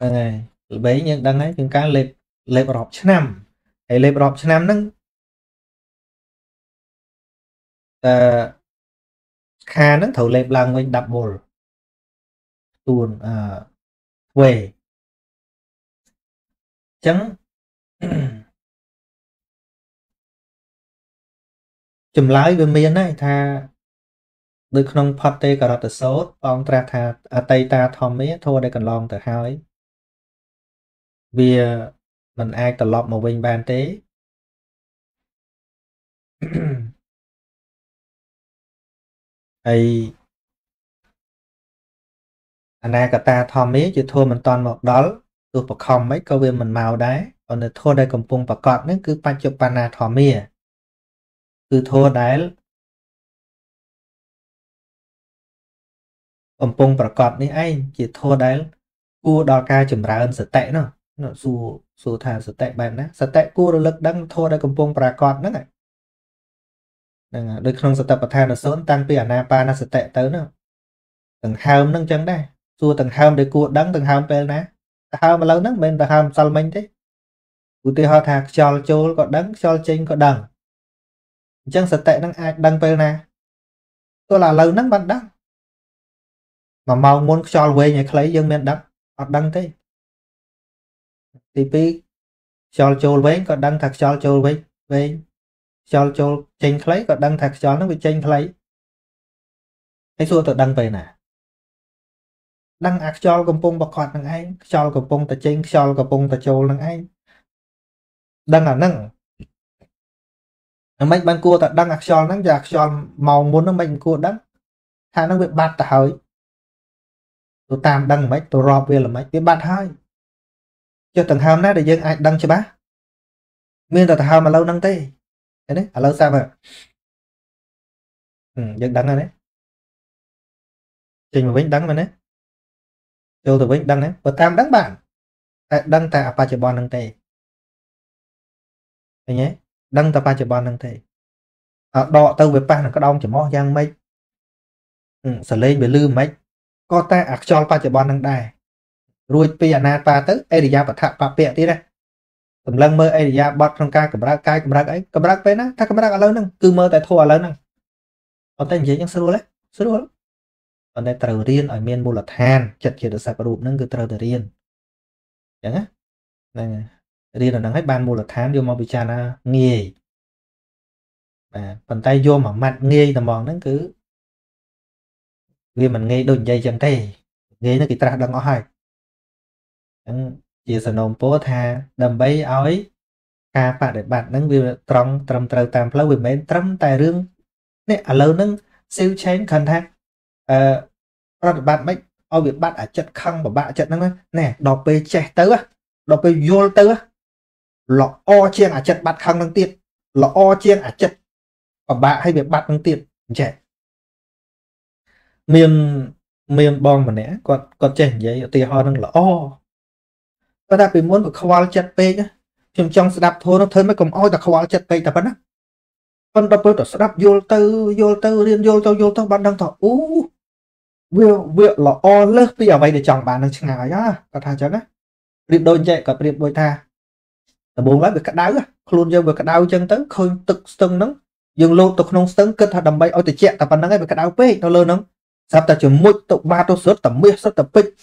này bấy nhiêu đăng ấy những cái lệp lệp rọp năm hay lệp rọp năm nâng kha nâng thầu lệp làng mình đập bồ tuần về chấm chùm lái về miền này tha được không phát tê cả rọt sốt ông tra tha tây ta thom ấy thôi đây cần lòng từ hao ấy vì mình ai từ lọt một bình bàn tế ai anh ai cả ta thom ấy chỉ thua mình toàn một đó tôi bật không mấy câu về mình màu đá còn được thua đây cầm phun bật cọt nữa cứ pan chụp pan na thom ấy cứ thua đá ông pong bạc cọt này anh chỉ thua đấy cua đo ca chùm ra ơn sợ tệ nó dù dù thà sợ tệ bạn đó sợ tệ cua lực đang thua đây ông pong bạc cọt nữa này được không sợ tập bạc thà nó sớm tăng tiền na pa na sợ tệ tới nữa từng ham nâng chân đây dù từng ham để cua đắng từng ham về nè ham mà lâu nước bên từng ham sao mình thế cụ tê ho thạc cho châu có đắng cho trên có đằng chân sợ tệ đang ai đăng về nè tôi là lâu nước bạn đắng mà mau muốn cho quê nhà lấy dân miền đắp hoặc đăng thế thì cho châu với còn đăng thật cho châu với cho châu tranh lấy còn đăng thật cho nó bị tranh lấy cái xua tự đăng về nè đăng ạc cho cầm bông bạc quạt năng anh cho cầm bông ta tranh cho cầm bông ta châu năng anh đăng là năng mạnh ban cua ta đăng ạc cho năng giặc cho màu muốn nó mạnh cua đăng thà nó bị bạt tỏi tôi tam đăng mấy tôi rob về là mấy cái bát hai cho từng hào nát để dân ai đăng cho bác miền là hào mà lâu đăng tê thế đấy lâu sao vậy dân đăng rồi đấy trình mà vĩnh đăng rồi đấy châu từ vĩnh đăng đấy và tam đăng bạn đăng tại Apachebon đăng tê thế nhé đăng tại Apachebon đăng tê đọ tàu về pan là có đông chỉ mò giang mấy sờ lên về lư mấy có ta ạc cho ba chữ bón năng đài ruột pia na ba tứ eria bật thạ ba pia tí đây tầm lăng mơ eria bật trong ca cầm ra ấy cầm ra bên đó ta cầm ra ở lâu năng cứ mơ tại thua ở lâu năng còn tên gì những sơ đồ lắm còn đây từ riêng ở miền bù là than chặt chẽ được sạc đủ năng cứ từ riêng chẳng á này riêng là năng hết ban bù là than vô màu bị tràn à nghề à bàn tay vô mà mặt nghề là mòn năng cứ vì mình nghe đồn dây chân thế nghe nó kỹ tra đang ngõ hai chỉ sản nộm bố tha đầm bấy ói ca bạn để bạn nâng vì trong trầm trời tạm lâu vì mấy trăm tài rương nè ở lâu nâng siêu chén khẩn thác rồi bạn mấy ao việc bạn ở trận khăng và bạn trận nâng nè đọc về trẻ tớ đọc về vô tớ lọ o chiên ở trận bạn khăng nâng tiền lọ o chiên ở trận và bạn hay việc bạn nâng tiền trẻ miền bom mà nè còn chèn vậy thì họ đang là o và đặc biệt muốn của khoa chặt pe nhá trong trong đạp thôi nó thân mấy cầm oi ta khoa chặt pe ta bắn á con đập tôi đạp vô tư liên vô tư bạn đang thọ u việc là o lớp bây giờ vậy để chọn bạn đang chừng nào nhá ta thà cho nó điệp đôi chạy cả điệp bồi tha là buồn lắm việc cắt đá luôn vô việc cắt đau chân tới khơi tực sưng nắng dừng lô tục nông sưng cất thà đầm bay oi từ chạy ta bắn đang ngay việc cắt đau pe nó lớn lắm sắp ta chấm mũi tụ ba tô sốt tầm mía sốt tầm pít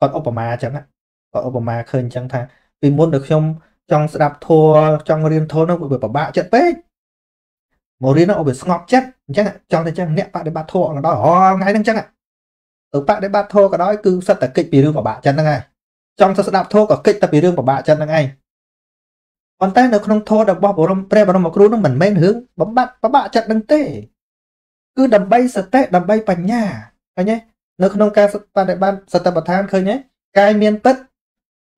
còn Obama chẳng á còn Obama khơi chẳng thà vì muốn được trong sẽ đạp thua trong riêng thôn nó bị bảo bạ trận pít màu riêng nó bị ngọc chết chắc ạ trong thế chẳng nẹt bạn để bạn thua là đó ngay đang chắc ạ ở bạn để bạn thua cái đó cứ sắp ta kịch bị rương của bạn chân đang ngay trong sẽ đạp thua cả kịch ta bị rương của bạn chân đang ngay còn tay nó không thua được bỏ vào trong pre vào trong một cú nó mình men hướng bấm bạn trận đang tê cứ đầm bay sệt té đầm bay bành nhà anh nhé nó không ca ta đại ban sệt tập than khơi nhé cai miên tất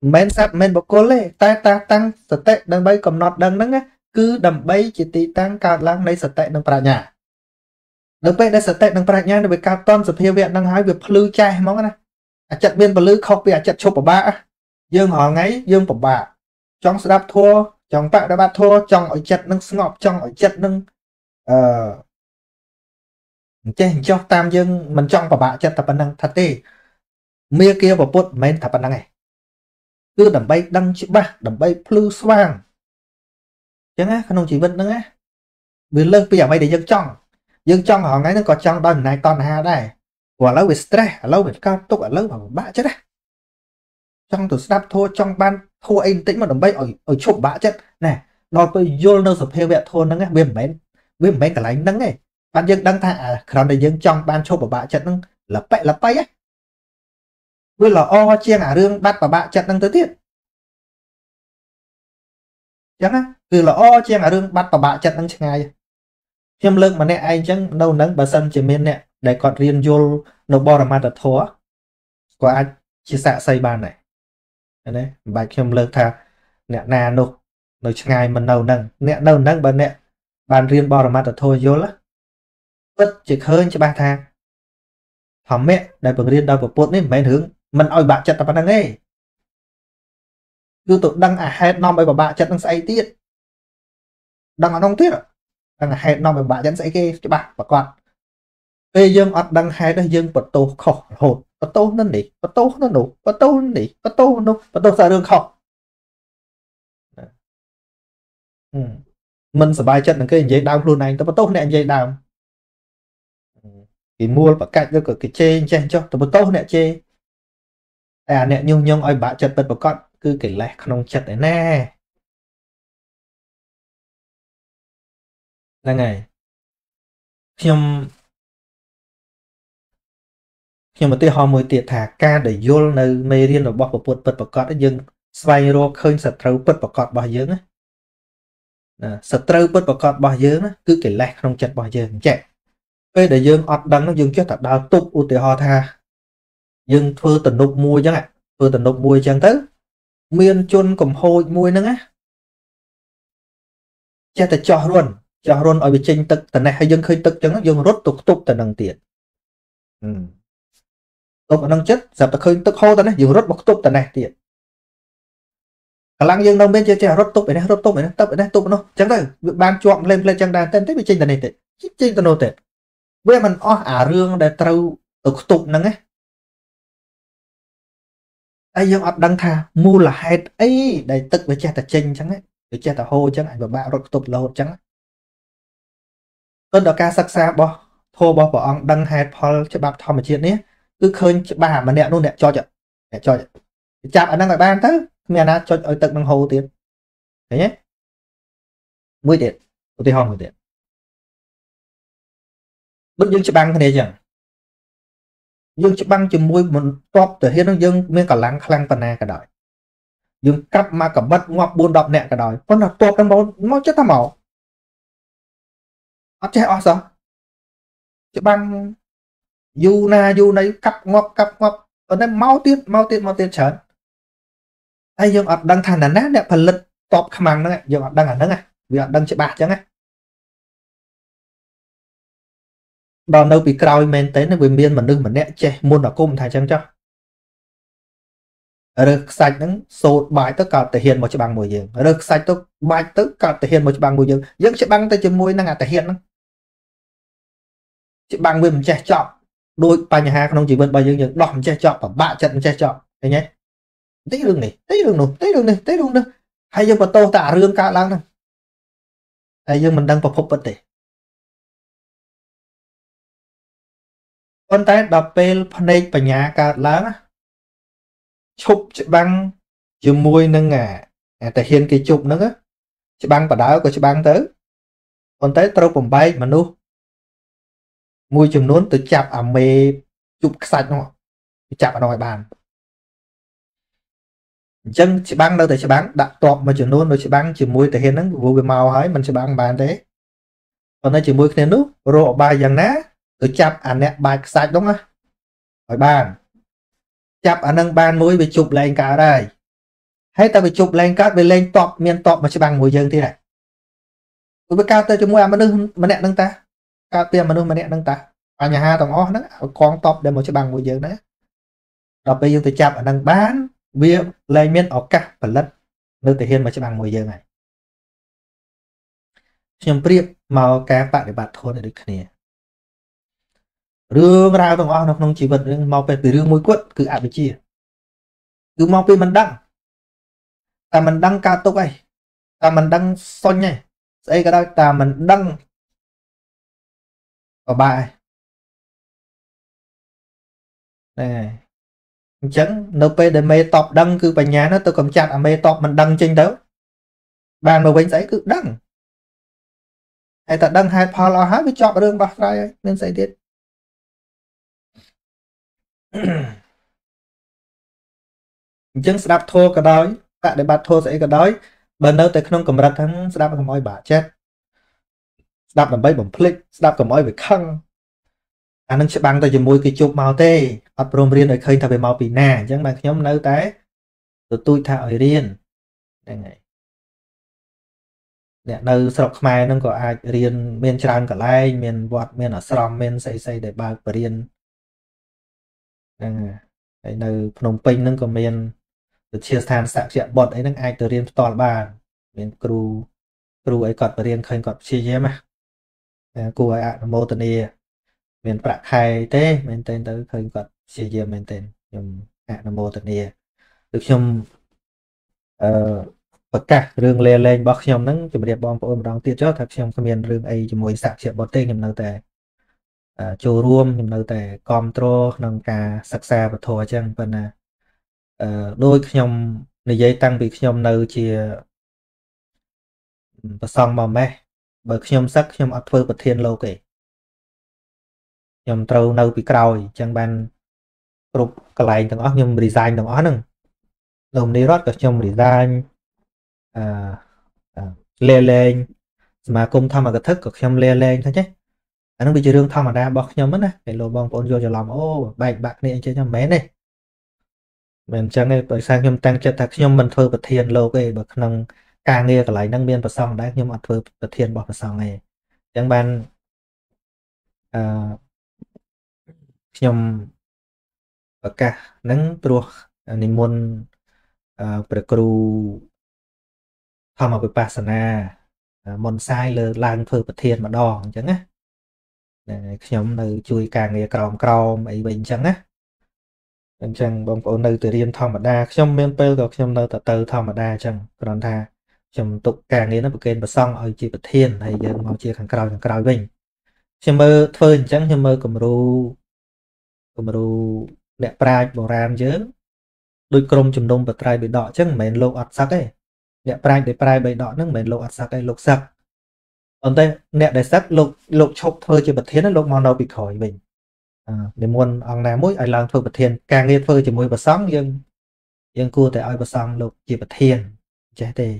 men sạt men bọc cô lê ta tăng sệt té đầm bay cầm nọt đằng nắng á cứ đầm bay chỉ tì tăng cao lang lấy sệt té đằng pra nhà đằng bay đây sệt té đằng pra nhà được cao tom sệt theo viện đằng hái việc lư chai món này chặt biên và lư khóc bị chặt chụp ở bạ dương họ ngáy dương của bạ trong sệt đạp thua trong bạ đã bạ thua trong ở chặt nâng ngọc trong ở chặt nâng trên cho tam dương mình trong và bạn chân tập năng thật đi mía kia và bột men tập năng này cứ đầm bay đăng chữ ba đầm bay plu xoang chẳng á không chỉ vân nữa á vì lơ bây giờ mày để dân trong họ ngay nó còn trong đòn này còn hà đây quả lâu về stress lâu về cao tốc ở lâu bằng bạ chết đấy trong từ snap thôi trong ban thua anh tĩnh mà đầm bay ở chỗ bạ chết nè nó tôi vô nó sập heo vẹt thôi nó nghe bên cả lánh nắng này bạn dân đăng thả còn để dân trong ban chỗ của bạ chết nó là bay á với là o chia ngả rương bắt và bạ chặt đang tới tiết chẳng á từ là o chia ngả rương bắt và bạ chặt đang ngày thêm lưng mà nè anh chẳng đâu nắng bà sân chỉ miên nè để còn riêng vô nó bò ra mặt thua của anh chia sẻ xây bàn này đấy bài thêm lưng thà nè nà nụ nói ngày mình đầu nắng bà nè bàn riêng bò ra mặt thôi vô lắm bất chỉ hơn cho ba thang thằng mẹ đại bừng riêng đau của bột nên mẹ hướng mình oi bạ chặt là bạn đang nghe cứ tụi đang à hết non bài của bạ chặt đang say tiết đang ở nông tiết đang à hết non bài bạ chặt say kia cho bạn và con bây giờ ọt đang hay đang dương bật tô khổ hồn bật tô nó nỉ bật tô nó nổ bật tô nỉ bật tô nó bật tô ra đường khổ mình sờ bài chặt là cái dây đau luôn này tao bật tô này dây đau thì mua và cạnh cho cái chê cho tôi một tô nè chê à nè nhung ơi bà chật bật vào con cứ kể lại không chật đấy nè là ngày nhưng mà tôi họ mới tiệt thả ca để vô nơi mê riêng là bọc vào bột bật vào con đấy nhưng xoay rô khơi sật trâu bật vào con bỏ dưỡng á sật trâu bật vào con bỏ dưỡng á cứ kể lại không chật bỏ dưỡng chạy bây để dương ọt đăng nó dương chết thật đau tục u tì ho tha dương thưa tình nục mùi chẳng ạ thưa tình nục mùi chẳng tới miên chôn cùng hôi mùi nữa á cha ta cho luôn ở bị chênh tực tình này hay dương khơi tực chẳng nó dương rốt tục tình năng tiền tục năng chết dập ta khơi tực hô ta này dương rốt bọc tục tình này tiền khả năng dương đông bên chơi trẻ rốt tục này rốt tục nó chẳng tới ban chuộng lên chẳng đàn tên tới bị chênh tình này tệ chênh tình nô tệ với mình ó à rương để trâu tục tục nâng ấy ai dương ọt đăng thà mua là hết ấy để tức với cha ta chênh chẳng ấy với cha ta hô chẳng ấy và bạo rốt tục lâu chẳng ấy tên đó ca sắc xa bó thô bó bỏ ông đăng hết phó cho bạp thò mà chuyện ấy cứ khơi bà mà nẹ luôn nẹ cho chợ chạp ở năng lại ban tới mẹ nó cho ở tận năng hô tiền thế nhé mới điện tôi thấy hòn mới điện bất dương chụp băng thế này chẳng dương chụp băng chụp môi mình top từ hết nó dương miếng cả láng khăn phần này cả đói dương cắp mà cả mất ngọc buôn đọc nè cả đói con là top đang máu chết ta màu ắt chết ắt sao chụp băng du này cắp ngọc ở đây máu tiết chớn ai dương ọt đang thằng là nát đẹp phần lực top khăm ăn đấy dương ọt đang ở đó này vì ọt đang chụp bạc chẳng này đòn đâu bị cào men tới nó bị miên mà nương mà nẹt che muôn là cung thay chăng cho được sạch những sột bài tất cả thể hiện một chiếc băng mùi dương được sạch tất bài tất cả thể hiện một chiếc băng mùi dương những chiếc băng tới chiếc môi năng thể hiện chiếc băng mình che chọn đôi bài nhà hàng không chỉ vượt bao nhiêu những đòn che chọn và bạ trận che chọn thế nhé tí đường này tí đường hay dương và tô tả rương cả lăng này hay dương mình đang vào phục vật để con tay đập pel panel và nhà cả láng chụp chụp băng chụp môi nâng ngả thể hiện cái chụp nữa chụp băng và đá của chụp băng tới con tay trâu bồng bay mà nu môi chụp nón từ chạp à mê chụp sạch đúng không chạp ở ngoài bàn chân chụp băng đâu thì chụp băng đặt tọp mà chụp nón rồi chụp băng chụp môi thể hiện nó vô về màu ấy mình chụp băng bàn thế còn đây chụp môi kia nước rồi bài dạng ná tôi chạp ảnh nè bài sạch đúng không? Hỏi bàn chạp ảnh nâng bàn mũi bị chụp lên cả đây hay ta bị chụp lên cát bị lên top miền top mà chỉ bằng mùi dương thế này tôi biết cao tới cho mua mà nâng mà nè nâng ta cao tiền mà nâng mà nè nâng ta ở nhà hai tầng ó nó con top để một chỉ bằng mùi dương đấy đọc bây giờ tôi chạp ảnh nâng bán việc lên miền ở cả phần lật nơi thể hiện mà chỉ bằng mùi dương này nhưng biết màu cá bạn để bạn thôi để được này rương rao trong ao nó không chỉ vật màu về từ rương mối quất cứ áp với chia cứ mong về mình đăng ta mình đăng ca tốt ấy, ta mình đăng son nhé, đây cái đó ta mình đăng ở bài này chẳng nộp để mê tọp đăng cứ bài nhá nó tôi cầm chặt ở mê tọp mình đăng trên đó bàn mà bánh giấy cứ đăng hay ta đăng hai pha lo hát với chọn đường bạc ra ấy nên giải tiết chứng sạp thô cả đói tại để bạn thô sẽ cả đói bên đâu tới không cầm đặt thắng sạp cầm oi bà chết sạp làm bấy bổng click sạp cầm oi bị khăng anh đang sẽ băng tới chừng môi cái chụp màu tê ở prom riêng ở khơi thà về màu bì nè chẳng bạn nhóm nấu té rồi tôi thà ở riêng đây này nè nấu sọc mai nó có ai riêng miền tràn cả lai miền vọt miền ở sầm miền xây để ba riêng đây nấu nồng pin nó có miền chia than sạc chuyện bọt ấy đang ai từ riêng toàn bàn miền crew crew ấy cọt riêng khơi cọt chia nhé mà cô ấy ạ mô tần đi miền bạc hay thế mình tên tới khơi cọt chia chia mình tên nhưng ạ mô tần đi được chung bất cả rừng lên lên bọc nhầm nắng chụp đẹp bom ôm đón tiết cho thật xem comment rừng ấy cho mối sạc chuyện bọt tên nhầm nấu tè chỗ ruộng nhầm nấu tè control nâng cả sạc xa và thua chăng phần à đôi nhầm này dây tăng bị nhầm nâu chia và xong màu mẹ bởi nhầm sắc nhầm ạc phơi bật thiên lâu kể nhầm trâu nâu bị cào chẳng bàn rụp cả lại tầng óc nhầm design tầng óc nâng đồng đi rót cả nhầm design lê lên mà cùng thăm mà cái thức cực nhầm lê lên thôi chứ nó bị chữ rương thăm mà ra bọc nhầm mất nè để lộ bóng vô cho lòng ô bạch bạc này chơi nhầm mé này mình chẳng nghe bởi sang nhầm tăng chất thật nhầm mình thơ bật thiên lâu kê bật năng ca nghe cả lại năng biên và xong đấy nhưng mà thơ bật thiên bọc vào xong này chẳng bàn nhầm ở cả nắng ruột nên muốn bởi cừu thăm ở bởi bà sản à môn sai lờ làng phơ bật thiên mà đo chẳng á nhóm nơi chui càng nghe còm còm ấy bình chẳng á chẳng bóng cổ nơi từ riêng thăm ở đa trong bên bê gọc trong nơi từ thăm ở đa chẳng còn thà chồng tục càng nghe nó bật kênh bật xong ở chị bật thiên hay giờ màu chia thằng còi bình chim mơ phơi chẳng chim mơ cầm ru đẹp trai bò ram chứ đôi crom chùm đông bật trai bị đỏ chứ mền lộ ọt sắc ấy đẹp trai để trai bị đỏ nó mền lộ ọt sắc ấy lục sắc còn đây đẹp để sắc lục lục chụp phơi chị bật thiên nó lục màu nâu bị khỏi bình để muốn ông này mỗi ai làm phơi bật thiên càng nghe phơi chỉ mùi bật sóng nhưng cua tại ai bật sóng lục chỉ bật thiên trái tề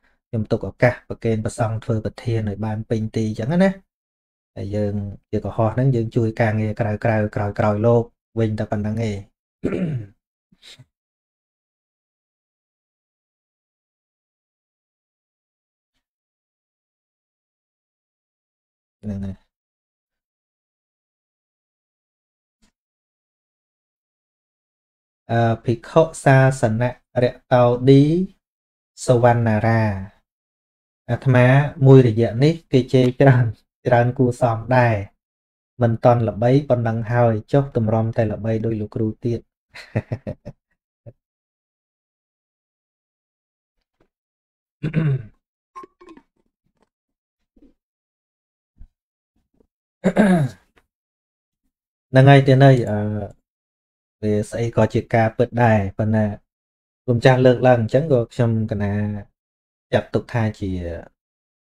nhom tục ở cả và kênh và xong thôi bật thiên rồi bàn bình tì chẳng hết dương chưa có họ nó dương chui càng nghe cào lô Vinh ta còn đang nghe này bị khóc xa sẵn nè tao đi sâu văn là ra má mùi để diện đi kì chê chẳng Trang cú xong đài mình toàn là bấy còn đang hào chốt tùm rong tay là bay đôi lục rưu tiện nâng ngay tới đây về sẽ có chiếc ca bật đài phần là cùng trang lượng lần chẳng gọt trong cái này chặt tục tha chỉ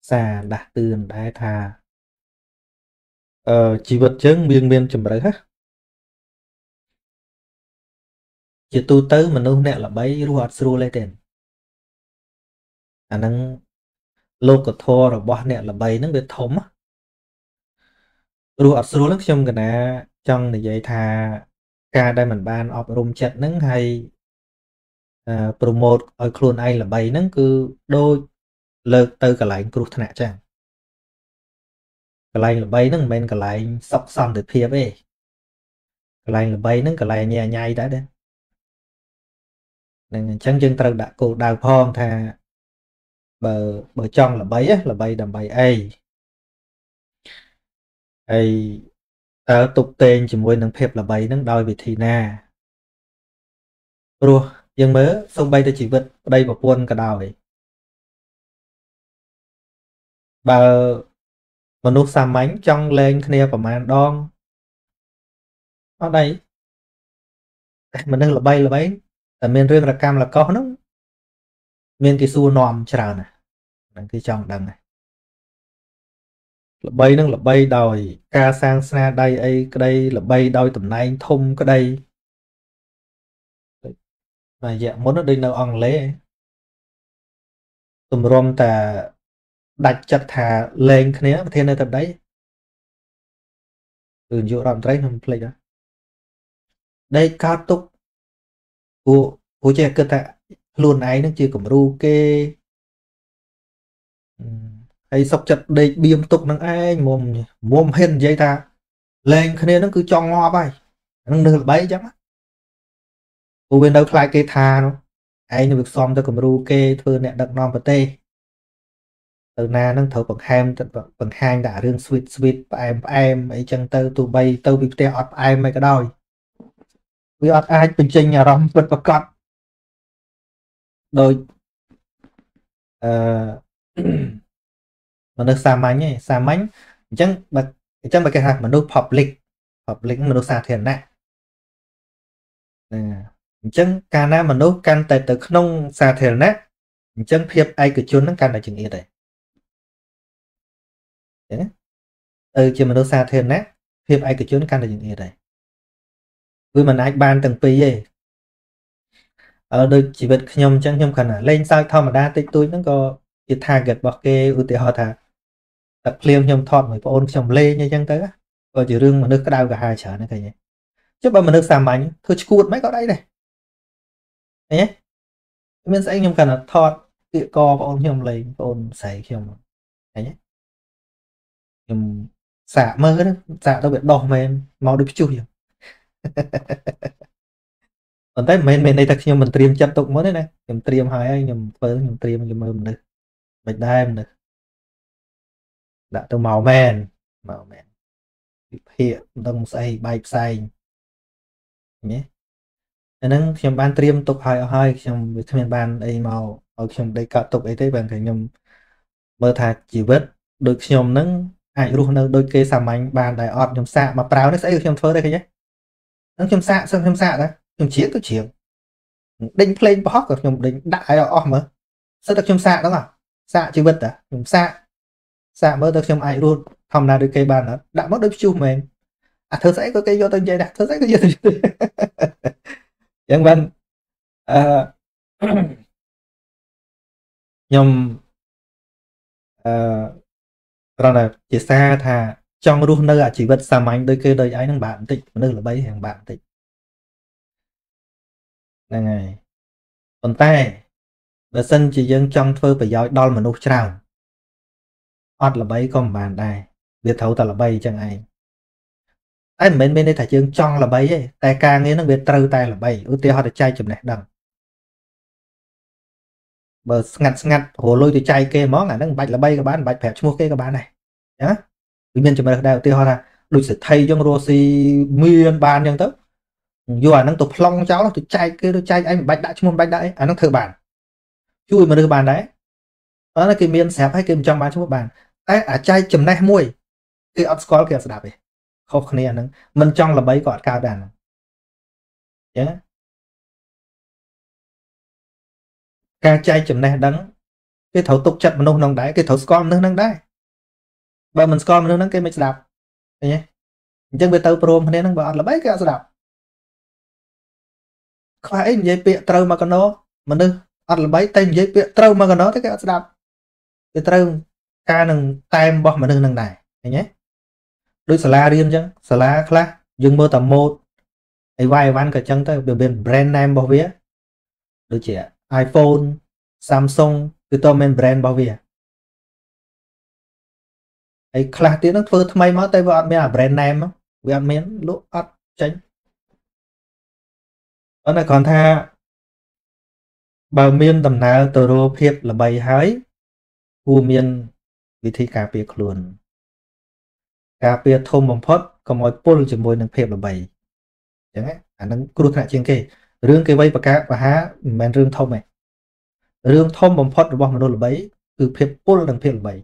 xa đạt tương đáy tha chỉ vật chứng biên chùm đấy ha chỉ tu tới mình nông nẹo là bấy ruột xu lên tiền năng lô của thô rồi bỏ nẹo là bấy nó bị thấm ruột xu lắm trong cái này trong để dạy thà ca đây mình ban ọp rung chặt nắng hay promote ở khuôn anh là bấy nó cứ đôi lơ tơ cả lại cột thằng chàng cả lại là bay nâng bên cả lại sọc sầm từ phía về cả lại là bay nâng cả lại nhẹ nhảy đã đấy nên chân chân tơ đã cột đào phong thà bờ bờ trong là bay đầm bay ai ai tục tên chỉ muốn nâng phép là bay nâng đòi vị thì na rồi nhưng mới xong bay tới chỉ vật đây mà buôn cả đào ấy bà mà nút xà mánh trong lên kia và mà đong ở đây mình đang là bay tại miền riêng là cam là có nó miền kỳ xu nòm chờ này đang cái trong đằng này bay đang là bay đòi ca sang xa đây ấy cái đây là bay đòi tầm nay thông cái đây mà dạ muốn nó đi đâu ăn lễ tùm rôm ta đặt chặt thả lên cái này thế này tập đấy từ chỗ làm trái không play đó đây cao tốc của trẻ cơ tạ luôn ấy nó chưa cầm ru kê hay sọc chặt đây biêm tục nó ai mồm hên dây ta lên cái này nó cứ cho ngo bay nó được bấy chắc cô bên đâu khai kê tha nó ấy nó việc xong ta cầm ru kê thưa nè đặt non và tê từ na nó thở bằng hang đã riêng sweet em ấy chân tơ tụ bay tơ bị tê ọt em mày cái đôi vì ọt ai bình chinh nhà rong bật bật cọt đôi mà nó xa mánh chẳng mà cái hạt mà nó public mà nó xa thiền nè chẳng cả na mà nó can tại từ không xa thiền nè chẳng phép ai cứ chôn nó can là chừng yên đấy từ khi mà nó xa thêm nát phép ai cứ chốn căn là những gì đấy với mình ai ban từng pi gì ở đây chỉ biết nhom chẳng nhom khẩn lên sao thao mà đa tích túi nó có cái thang gật bọc kê ưu tiện họ thà tập liêm nhom thọt mới ôn chồng lê như chẳng tới và chỉ riêng mà nước cái đau cả hai trở này thầy chứ bao mà nước xà mảnh thôi cuộn mấy có đây này nhé mình sẽ nhom khẩn là thọt tự co ôn nhom lê ôn sấy nhom nhé xả mơ đó xả đâu biết đỏ mà em mau được chui còn tới mình đây thật nhưng mình tìm chăm tục mới đấy này mình tìm hỏi anh nhầm phớ mình tìm nhưng mình được mình đây em được đã tôi màu men hiện đồng say bay say nhé nên khi ban tìm tục hỏi trong việc mình ban đây màu ở trong đây cả tục ấy tới bạn phải nhầm mơ thật chỉ biết được nhầm nắng ai luôn nâng đôi kê xà mảnh bàn đại ọt nhầm xạ mà prao nó sẽ được nhầm phớ đây nhé nó nhầm xạ xong nhầm xạ đó nhầm chiến tôi chiều đánh plane bó hoặc nhầm đánh đại ọ mà sẽ được nhầm xạ đó mà xạ chứ bật à nhầm xạ mơ được nhầm ai luôn thầm là đôi kê bàn đó đã mất đôi chung mềm à thơ sẽ có cây vô tân dây đặt thơ sẽ có gì chẳng vâng nhầm rồi là chỉ xa thà trong rút nơi là chỉ vật xà mảnh đôi kia đời ấy đang bạn tịnh nơi là bấy hàng bạn tịnh là ngày còn tay và sân chỉ dân trong phơi phải giói đo mà nốt trào ọt là bấy con bàn này biết thấu ta là bay chẳng ai ai bên đây thả chương trong là bấy ấy tay ca nghĩa nó biết trâu tay là bay ưu tiên họ được chai chùm này đằng bờ ngặt hồ lôi từ chai kê món là đang bạch là bay các bạn bạch phép mua kê các bạn này nhá tuy nhiên chúng ta đầu tiên họ là đôi sự thay trong rosi miên bàn nhân tức dù là đang tục long cháu là từ chai kê đôi chai anh bạch đã cho môn bạch đấy anh nó thử bản chui mà đưa bàn đấy đó là cái miên xẹp hay kìm trong bán cho một bàn đấy à chai chùm này môi cái ốc có kìa sẽ đạp về không nên nâng mình trong là bấy gọt cao đàn nhé ca chai chấm này đắng cái thấu tục chặt mà nông đáy cái thấu scom nó đang đáy và mình scom nó đang cái mình đạp nhé chẳng biết tao prom nên đang bảo là bấy cái đạp phải giấy bịa trâu mà còn nó mình đưa ăn là bấy tên giấy bịa trâu mà còn nó thế cái đạp cái trâu ca nằng tem bọ mà nâng này nhé đôi sala riêng chứ sala khác dừng mơ tầm một ấy vài văn cả chân tới biểu bên brand name bảo vía đôi trẻ iPhone, Samsung, cái to men brand bao việc ấy khá tiếng nó phơi thay máu tay vợ mẹ brand name á vợ mẹ lỗ ắt tránh ở đây còn tha bao miên tầm nào từ đồ phép là bày hái u miên vì thế cà phê luôn cà phê thôm bằng phớt còn mọi pol chỉ môi nâng phép là bày chẳng hạn anh đang cút lại trên kia riêng cái vây và cá và há mình riêng thôm này riêng thôm bằng phớt là bằng đồ là bấy từ phép pol nâng phép là bày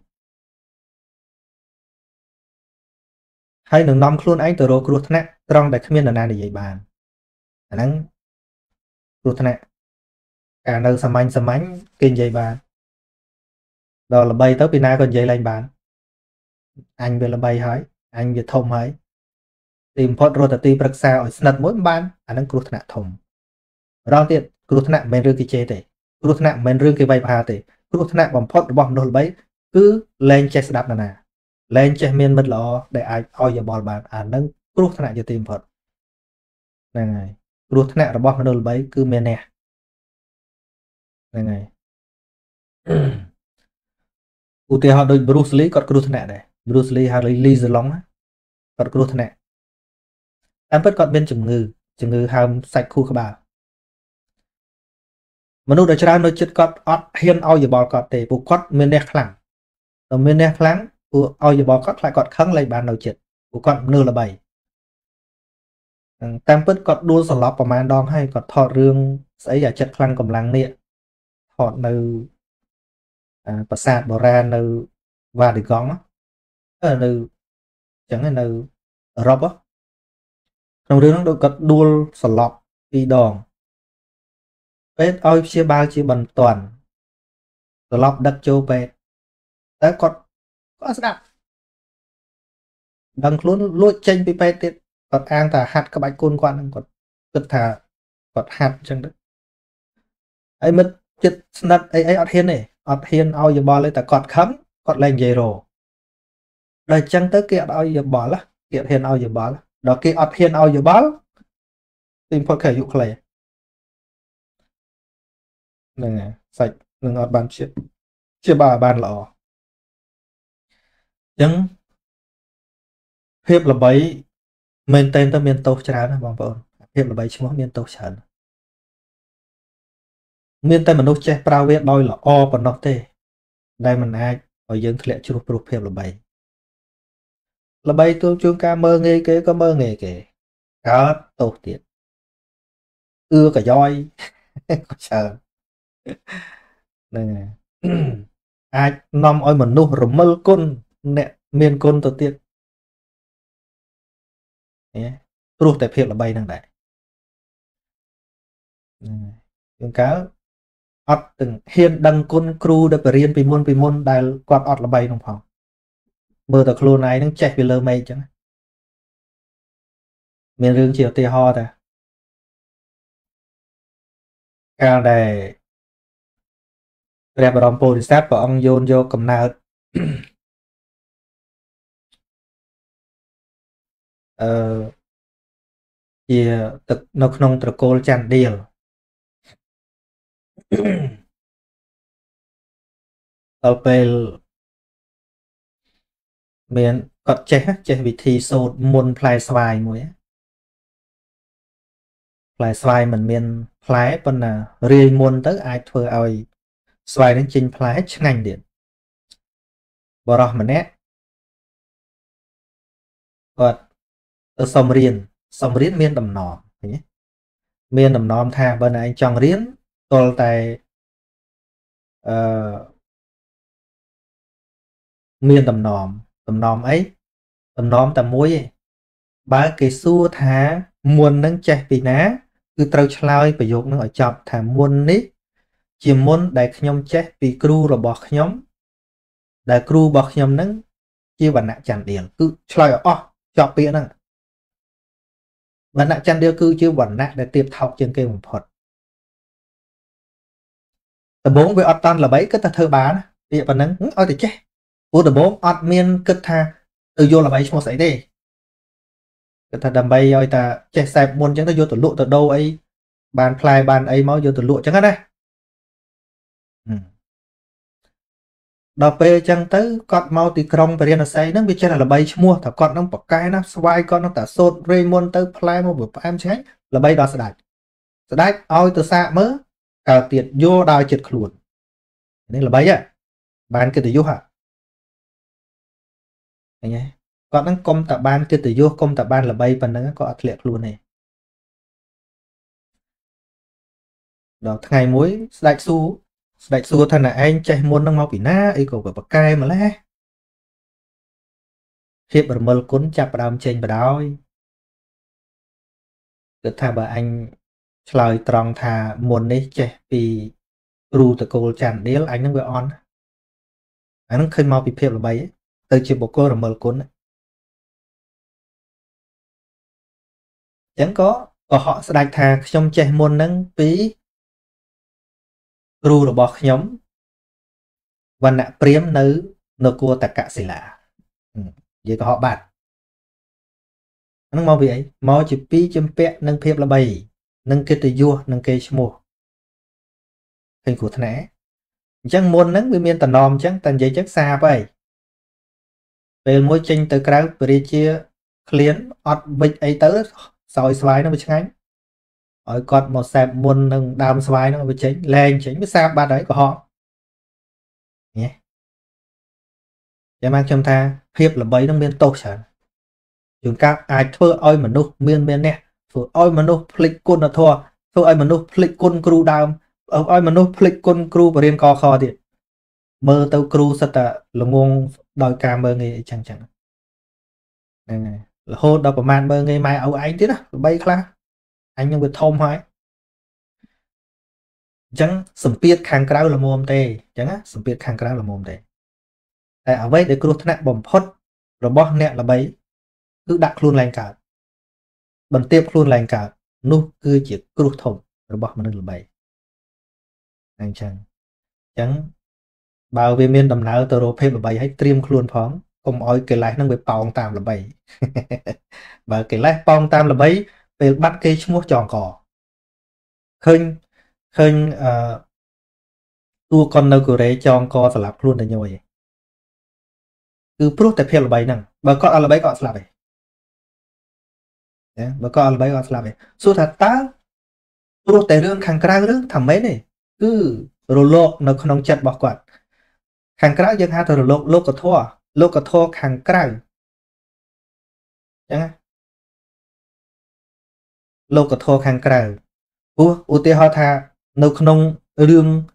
hay nâng nòng luôn anh từ đồ cút lại trong đại khuyên là na để dạy bàn anh đang cút lại cả nơi sầm anh kinh dạy bàn đó là bay tới Pina còn dạy lành bàn anh về là bay hỏi anh về thông hỏi tìm phật rồi tìm bậc sao ở sân mỗi ban anh đang cướp nạn thông đó tiện cướp nạn bên rương kia chế để cướp nạn bên rương kia bay vào để cướp nạn bằng phật bằng đồ bấy cứ lên che đạp là nè lên che miên mất lọ để ai coi giờ bò bàn anh đang cướp nạn giờ tìm phật này cướp nạn là bằng đồ bấy cứ miên nè này ưu tiên họ đôi Bruce Lee còn Bruce này này Bruce Lee Harley Lee giờ lóng còn Bruce này em vẫn còn bên chủng ngư hàm sạch khu các bà mà nụ đã cho ra đôi chất cọt hiên ao giờ bò cọt để buộc cọt miền đẹp lắng rồi miền đẹp lắng buộc ao giờ bò cọt lại cọt khăng lại bàn đầu chết buộc cọt nửa là bảy em vẫn còn đua sờ lóp và màn đong hay còn thọ riêng sẽ giả chất khăng cầm lắng nè họ nơi bà sạt bỏ ra nơi và được góng á nơi chẳng là nơi rộp á trong đứa nó được cất đua sọt lọc đi đòn bếp ôi chia bao chia bằng toàn sọt lọc đặt châu bẹt đã có sẵn đằng luôn lôi chênh bị bẹt tiết còn an thả hạt các bạch côn quan còn cực thả còn hạt chẳng đất ấy mất chất nát ấy ọt hiên ao giờ bỏ lấy ta cọt khấm cọt lên dây rồi đời chăng tới kia ao giờ bỏ lá kia hiên ao giờ bỏ lá đó kia ọt hiên ao giờ bỏ tìm phật khởi dụng này nè sạch đừng ọt bàn chuyện chưa bà bàn lọ chẳng hiệp là bấy mình tên ta miền tàu chán là bằng vợ hiệp là bấy chúng nó miền tàu chán miền tây mình đâu che prao viết đôi là o còn nó tê đây mình ai ở dân thực hiện chưa được phép là bay tôi chương ca mơ nghe kế có mơ nghề kể đó tổ tiện ưa cả roi có chờ này ai nom ơi mình nô rồi mơ côn nè miền côn tổ tiện tôi được phép là bay đang đại chương cá ọt từng hiên đăng côn cru đã phải riêng vì môn đại quạt ọt là bay trong phòng mưa từ clu này nó chạy về lơ mây chứ miền rừng chiều tì ho ta cao này đẹp và đồng bộ sát và ông dồn vô cầm nào thì thực nông nông từ cô chăn điều ở bên miền cọt chế vị thi sốt môn play xoài muối play xoài mình miền play bên là riêng môn tới ai thưa ai xoài đến trình play chứ ngành điện bỏ ra mình nét cọt ở sông riêng miền đầm nòm nhé miền đầm nòm tha bên này tròn riêng tôi tại miền tầm nòm ấy tầm muối ba cái xua thả muôn nắng chạy vì ná cứ trâu chlai phải dùng nó ở chọc thả muôn nít chỉ muôn đại nhóm chạy vì cru rồi bọt nhóm đại cru bọt nhóm nắng chia bản nạ chẳng điểm cứ chlai ở chọc bia nè bản nạ chẳng điều cứ chia bản nạ để tiếp thọc trên cây một phật từ bốn với ọt là bấy cứ ta thơ bán địa phần nắng ôi thì chết của từ bốn ọt miên cực tha từ vô là bấy cho xảy đi cứ ta đầm bay ôi ta chết sẹp muốn chẳng ta vô từ lụa từ đâu ấy bàn play bàn ấy máu vô từ lụa chẳng hết đây Đào phê chẳng tới con mau thì krong phải là say nâng bị chết là bay mua thả con nông bọc cái nó xoay con nó tả sốt Raymond tới play một buổi em cháy là bay đó sẽ đạch ôi từ xa mớ cả tiệt vô đào chật khuôn nên là bay á bán kia từ vô hả nhé con đang công tạ ban kia từ vô công tạ ban là bay và nó có liệt luôn này đó ngày muối đại su đại xua thân là anh chạy muốn nâng mau bị ná ấy cổ bậc cai mà lẽ hiệp bờ mờ cuốn chặt vào đám trên và đói cứ thà bà anh lời tròn thà muốn đấy chạy vì ru từ cổ chẳng đến anh đang về on anh khơi mau bị phê là bay từ chiều bộ cô là mờ cuốn chẳng có và họ sẽ đại thà trong chạy muốn nâng phí ru là bọc nhóm và nạ priếm nấu cua tạc cả xì lạ vậy có họ bạn nó mau bị ấy mau chỉ phí châm pẹt nâng phép là bầy nâng kết từ vua nâng kê cho mùa hình của thân ế chẳng muốn nâng với miên tàn nòm chẳng tàn giấy chắc xa vậy về mối chênh tới cáo bởi chia khliến ọt bịch ấy tớ sòi xoái nó bị chẳng ánh ở con một xe muôn nâng đam xoáy nó với chính lên chính với xa ba đấy của họ nhé em mang trong ta hiệp là bấy nó miên tốt chẳng chúng các ai thưa ôi mà nụ miên miên nè thưa ôi mà nụ phịch quân là thua thưa ôi mà nụ phịch quân cru đam ôi mà nụ phịch quân cru và riêng co kho thì mơ tao cru sạch là nguồn đòi ca mơ nghe chẳng chẳng này là hôn đọc của màn mơ nghe mai ấu ánh thế đó bay khá anh nhưng bị thông hỏi chẳng sầm biết kháng cáo là mồm tê chẳng á sầm biết kháng cáo là mồm tê tại ở đây để cứ thằng bầm phốt rồi bóp nẹt là bấy cứ đặt luôn lành cả bẩn tiếp luôn lành cả nu cứ chỉ cứ thùng rồi bóp mình là bấy anh chẳng chẳng bảo vệ miền đầm nào từ rồi phê là bấy hãy tiêm luôn phóng không ói cái lái năng bị pong tam là bấy và cái lái pong tam là bấy về bắt cây mua tròn cỏ khinh khinh tua con nâu của đấy tròn cỏ sờ lạp luôn là nhiều vậy cứ prút tại phê là bảy nằng bà con là bảy con sờ lạp vậy bà con là bảy con sờ lạp vậy số thật ta prút tại lương khang cang lương thằng mấy này cứ rồi lộ nó không chặt bỏ quạt khang cang dân ha từ lộ lộ cả thua khang cang chẳng lô cả thô khang cào, ủa tê họ thà nấu nông đường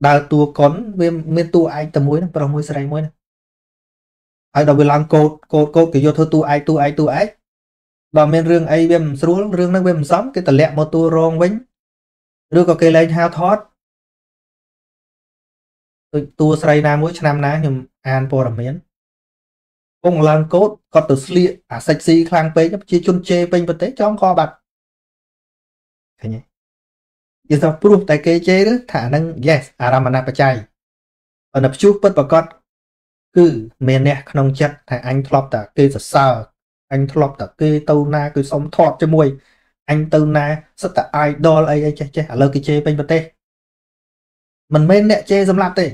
đào tua con với miên tua ai tầm muối nó vào muối sấy muối này, ai đào về làm cột cái vô thôi tua ai, đào miên riêng ai bêm sướng riêng nó bêm sắm cái tờ lẹ một tua rong bánh, đưa cái cây lên hao thoát, tua sấy na muối nam ná nhưng an po làm miến, ông làm cột còn từ sli à sexy khang pê nhấp chia chun chê pênh vật tế trong kho bạc giờ sao proof tại cái chế đó thả năng yes aramana pachai ở nấp chuột bất bạc con cứ men nè không chặt thả anh thọp tạ kê sờ sờ anh thọp tạ kê tàu na cứ sống thọp cho mui anh tàu na sắp tạ idol ai chơi ở lâu cái chế bên bờ tê mình men nè chế dâm lạp tê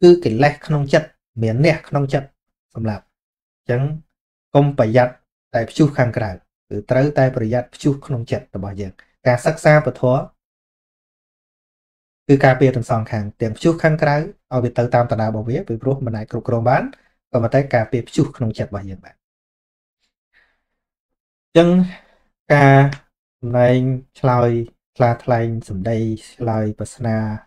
cứ cái lẹ không chặt men nè không chặt dâm lạp chẳng không phải giặt tại chuột khang cả từ tới tay phải giặt chuột không chặt là bao giờ cả sắc xa và thua cứ cà phê từng sòng hàng tiệm chuột khăn cái ao bị tàu tam tàu đào bảo vệ bị rút mình lại cột cột bán còn mà tới cà phê chuột không chặt bao nhiêu bạn chân cà này lòi là thay sầm đây lòi persona